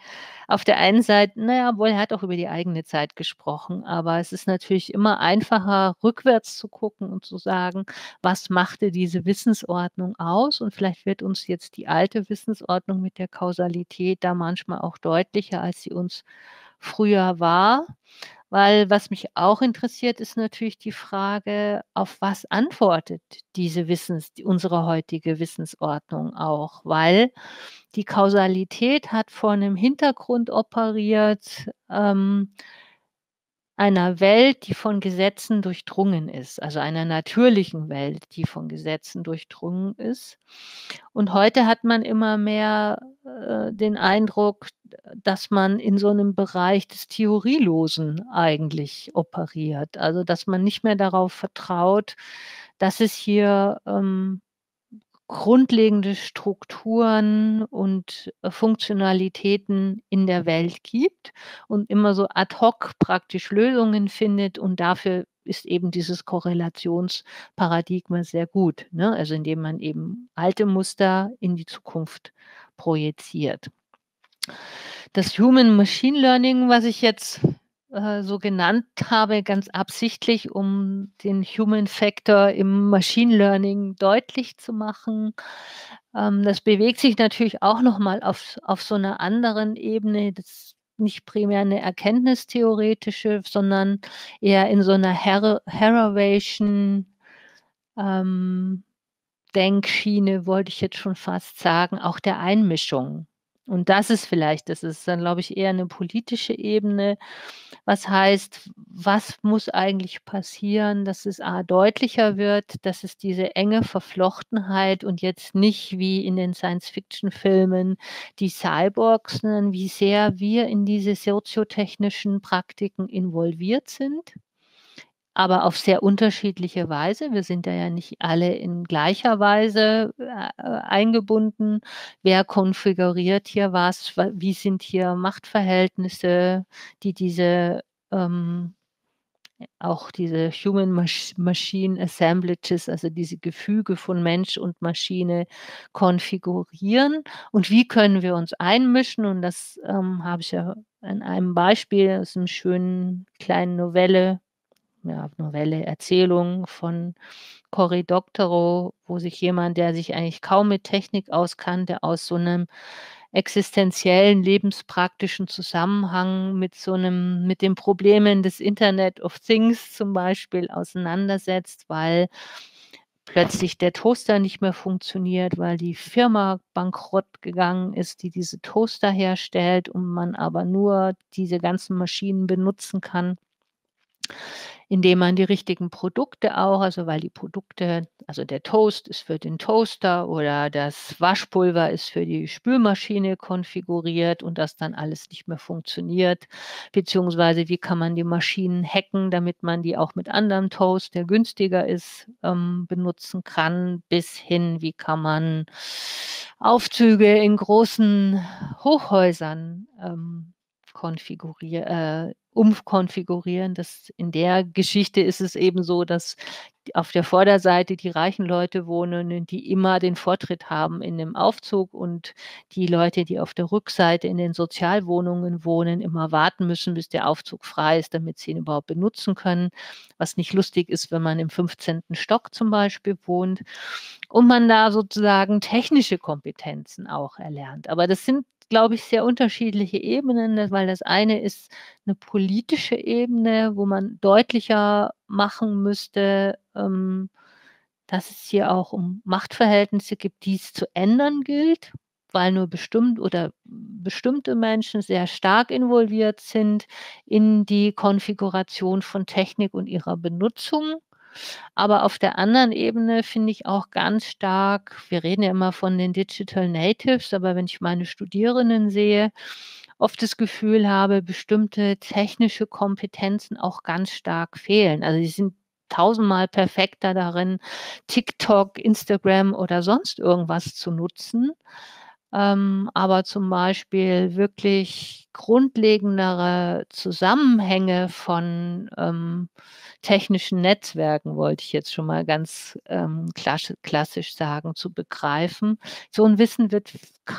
auf der einen Seite, naja, wohl, er hat auch über die eigene Zeit gesprochen, aber es ist natürlich immer einfacher, rückwärts zu gucken und zu sagen, was machte diese Wissensordnung aus? Und vielleicht wird uns jetzt die alte Wissensordnung mit der Kausalität da manchmal auch deutlicher, als sie uns früher war. Weil was mich auch interessiert, ist natürlich die Frage, auf was antwortet diese Wissens, unsere heutige Wissensordnung auch? Weil die Kausalität hat vor einem Hintergrund operiert, ähm, einer Welt, die von Gesetzen durchdrungen ist, also einer natürlichen Welt, die von Gesetzen durchdrungen ist. Und heute hat man immer mehr äh, den Eindruck, dass man in so einem Bereich des Theorielosen eigentlich operiert, also dass man nicht mehr darauf vertraut, dass es hier ähm, grundlegende Strukturen und Funktionalitäten in der Welt gibt und immer so ad hoc praktisch Lösungen findet, und dafür ist eben dieses Korrelationsparadigma sehr gut, ne? Also indem man eben alte Muster in die Zukunft projiziert. Das Human Machine Learning, was ich jetzt so genannt habe, ganz absichtlich, um den Human Factor im Machine Learning deutlich zu machen. Das bewegt sich natürlich auch nochmal auf, auf so einer anderen Ebene, das ist nicht primär eine erkenntnistheoretische, sondern eher in so einer Haraway'schen ähm, Denkschiene, wollte ich jetzt schon fast sagen, auch der Einmischung. Und das ist vielleicht, das ist dann, glaube ich, eher eine politische Ebene, was heißt, was muss eigentlich passieren, dass es a, deutlicher wird, dass es diese enge Verflochtenheit und jetzt nicht wie in den Science-Fiction-Filmen die Cyborgs, sondern wie sehr wir in diese soziotechnischen Praktiken involviert sind, aber auf sehr unterschiedliche Weise. Wir sind da ja nicht alle in gleicher Weise eingebunden. Wer konfiguriert hier was? Wie sind hier Machtverhältnisse, die diese, ähm, auch diese Human Machine Assemblages, also diese Gefüge von Mensch und Maschine konfigurieren? Und wie können wir uns einmischen? Und das ähm, habe ich ja in einem Beispiel aus einer schönen kleinen Novelle, Ja, Novelle, Erzählung von Cory Doctorow, wo sich jemand, der sich eigentlich kaum mit Technik auskannte, aus so einem existenziellen, lebenspraktischen Zusammenhang mit so einem, mit den Problemen des Internet of Things zum Beispiel auseinandersetzt, weil plötzlich der Toaster nicht mehr funktioniert, weil die Firma bankrott gegangen ist, die diese Toaster herstellt und man aber nur diese ganzen Maschinen benutzen kann, indem man die richtigen Produkte auch, also weil die Produkte, also der Toast ist für den Toaster oder das Waschpulver ist für die Spülmaschine konfiguriert, und das dann alles nicht mehr funktioniert, beziehungsweise wie kann man die Maschinen hacken, damit man die auch mit anderem Toast, der günstiger ist, ähm, benutzen kann, bis hin, wie kann man Aufzüge in großen Hochhäusern ähm, konfigurieren, äh, umkonfigurieren. Das, in der Geschichte ist es eben so, dass auf der Vorderseite die reichen Leute wohnen, die immer den Vortritt haben in dem Aufzug, und die Leute, die auf der Rückseite in den Sozialwohnungen wohnen, immer warten müssen, bis der Aufzug frei ist, damit sie ihn überhaupt benutzen können, was nicht lustig ist, wenn man im fünfzehnten Stock zum Beispiel wohnt und man da sozusagen technische Kompetenzen auch erlernt. Aber das sind, glaube ich, sehr unterschiedliche Ebenen, weil das eine ist eine politische Ebene, wo man deutlicher machen müsste, ähm, dass es hier auch um Machtverhältnisse gibt, die es zu ändern gilt, weil nur bestimmt oder bestimmte Menschen sehr stark involviert sind in die Konfiguration von Technik und ihrer Benutzung. Aber auf der anderen Ebene finde ich auch ganz stark, wir reden ja immer von den Digital Natives, aber wenn ich meine Studierenden sehe, oft das Gefühl habe, bestimmte technische Kompetenzen auch ganz stark fehlen. Also sie sind tausendmal perfekter darin, TikTok, Instagram oder sonst irgendwas zu nutzen. Ähm, aber zum Beispiel wirklich grundlegendere Zusammenhänge von ähm, technischen Netzwerken, wollte ich jetzt schon mal ganz ähm, klassisch, klassisch sagen, zu begreifen. So ein Wissen wird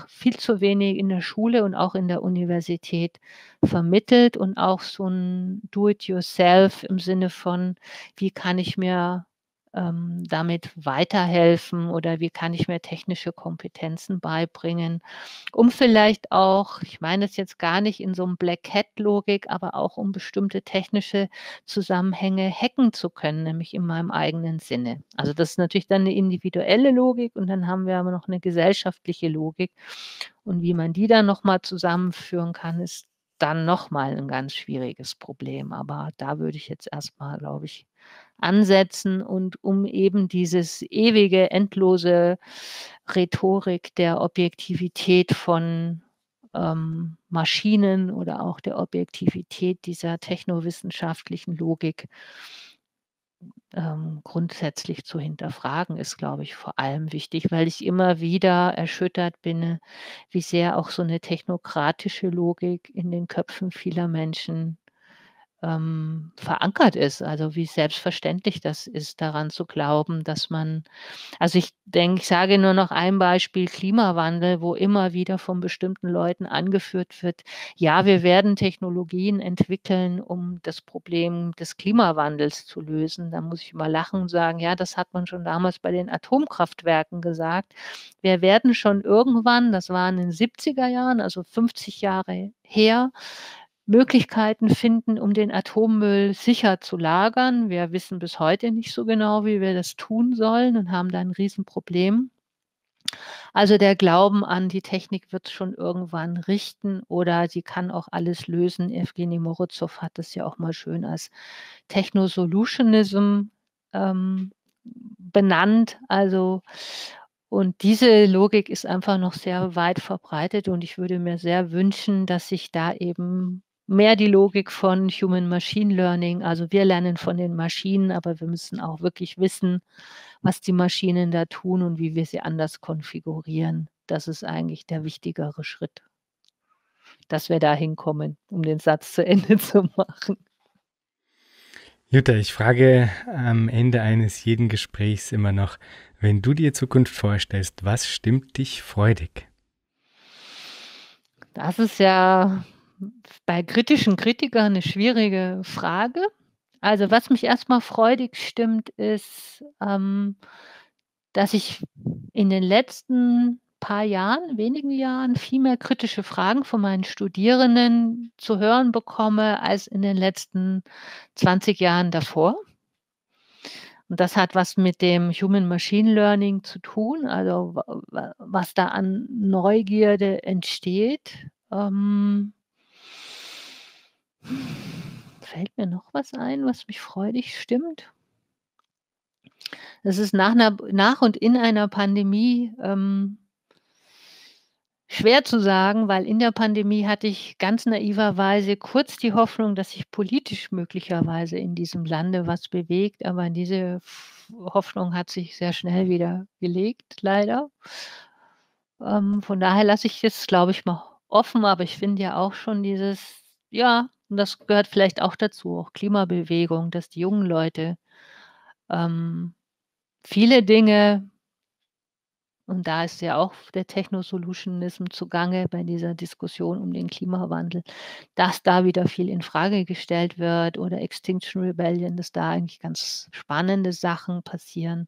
viel zu wenig in der Schule und auch in der Universität vermittelt, und auch so ein Do-it-yourself im Sinne von, wie kann ich mir damit weiterhelfen oder wie kann ich mir technische Kompetenzen beibringen, um vielleicht auch, ich meine das jetzt gar nicht in so einem Black-Hat-Logik, aber auch um bestimmte technische Zusammenhänge hacken zu können, nämlich in meinem eigenen Sinne. Also das ist natürlich dann eine individuelle Logik, und dann haben wir aber noch eine gesellschaftliche Logik, und wie man die dann nochmal zusammenführen kann, ist dann nochmal ein ganz schwieriges Problem. Aber da würde ich jetzt erstmal, glaube ich, ansetzen, und um eben dieses ewige, endlose Rhetorik der Objektivität von ähm, Maschinen oder auch der Objektivität dieser technowissenschaftlichen Logik ähm, grundsätzlich zu hinterfragen, ist, glaube ich, vor allem wichtig, weil ich immer wieder erschüttert bin, wie sehr auch so eine technokratische Logik in den Köpfen vieler Menschen Ähm, verankert ist, also wie selbstverständlich das ist, daran zu glauben, dass man, also ich denke, ich sage nur noch ein Beispiel, Klimawandel, wo immer wieder von bestimmten Leuten angeführt wird, ja, wir werden Technologien entwickeln, um das Problem des Klimawandels zu lösen. Da muss ich mal lachen und sagen, ja, das hat man schon damals bei den Atomkraftwerken gesagt. Wir werden schon irgendwann, das war in den siebziger Jahren, also fünfzig Jahre her, Möglichkeiten finden, um den Atommüll sicher zu lagern. Wir wissen bis heute nicht so genau, wie wir das tun sollen, und haben da ein Riesenproblem. Also der Glauben an die Technik wird es schon irgendwann richten, oder sie kann auch alles lösen. Evgeny Morozov hat das ja auch mal schön als Technosolutionism ähm, benannt. Also Und diese Logik ist einfach noch sehr weit verbreitet, und ich würde mir sehr wünschen, dass sich da eben mehr die Logik von Human Machine Learning, also wir lernen von den Maschinen, aber wir müssen auch wirklich wissen, was die Maschinen da tun und wie wir sie anders konfigurieren. Das ist eigentlich der wichtigere Schritt, dass wir da hinkommen, um den Satz zu Ende zu machen. Jutta, ich frage am Ende eines jeden Gesprächs immer noch, wenn du dir Zukunft vorstellst, was stimmt dich freudig? Das ist ja bei kritischen Kritikern eine schwierige Frage. Also was mich erstmal freudig stimmt, ist, ähm, dass ich in den letzten paar Jahren, wenigen Jahren, viel mehr kritische Fragen von meinen Studierenden zu hören bekomme als in den letzten zwanzig Jahren davor. Und das hat was mit dem Human Machine Learning zu tun, also was da an Neugierde entsteht. Ähm, fällt mir noch was ein, was mich freudig stimmt? Das ist nach, einer, nach und in einer Pandemie ähm, schwer zu sagen, weil in der Pandemie hatte ich ganz naiverweise kurz die Hoffnung, dass sich politisch möglicherweise in diesem Lande was bewegt, aber diese Hoffnung hat sich sehr schnell wieder gelegt, leider. Ähm, von daher lasse ich das, glaube ich, mal offen, aber ich finde ja auch schon dieses ja, und das gehört vielleicht auch dazu, auch Klimabewegung, dass die jungen Leute ähm, viele Dinge, und da ist ja auch der Technosolutionism zugange bei dieser Diskussion um den Klimawandel, dass da wieder viel in Frage gestellt wird, oder Extinction Rebellion, dass da eigentlich ganz spannende Sachen passieren,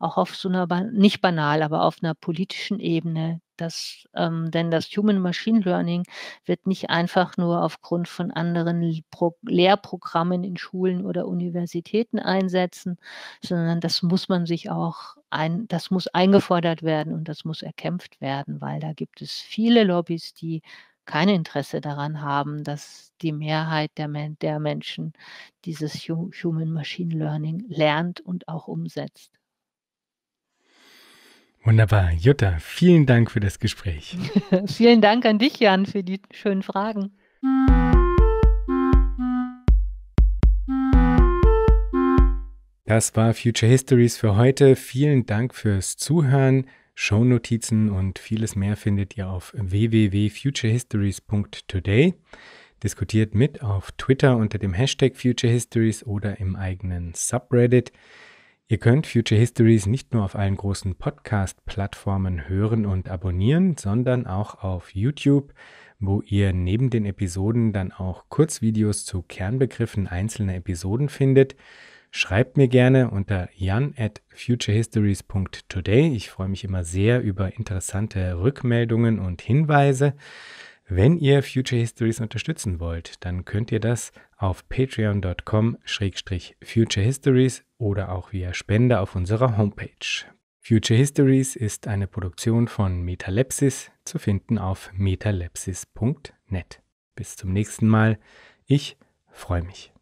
auch auf so einer, nicht banal, aber auf einer politischen Ebene. Das, ähm, denn das Human Machine Learning wird nicht einfach nur aufgrund von anderen Pro- Lehrprogrammen in Schulen oder Universitäten einsetzen, sondern das muss man sich auch, ein, das muss eingefordert werden und das muss erkämpft werden, weil da gibt es viele Lobbys, die kein Interesse daran haben, dass die Mehrheit der, Men- der Menschen dieses Human Machine Learning lernt und auch umsetzt. Wunderbar. Jutta, vielen Dank für das Gespräch. Vielen Dank an dich, Jan, für die schönen Fragen. Das war Future Histories für heute. Vielen Dank fürs Zuhören. Shownotizen und vieles mehr findet ihr auf w w w punkt future histories punkt today. Diskutiert mit auf Twitter unter dem Hashtag Future Histories oder im eigenen Subreddit. Ihr könnt Future Histories nicht nur auf allen großen Podcast-Plattformen hören und abonnieren, sondern auch auf YouTube, wo ihr neben den Episoden dann auch Kurzvideos zu Kernbegriffen einzelner Episoden findet. Schreibt mir gerne unter jan at future histories punkt today. Ich freue mich immer sehr über interessante Rückmeldungen und Hinweise. Wenn ihr Future Histories unterstützen wollt, dann könnt ihr das auf patreon punkt com schrägstrich future histories oder auch via Spende auf unserer Homepage. Future Histories ist eine Produktion von Metalepsis, zu finden auf metalepsis punkt net. Bis zum nächsten Mal. Ich freue mich.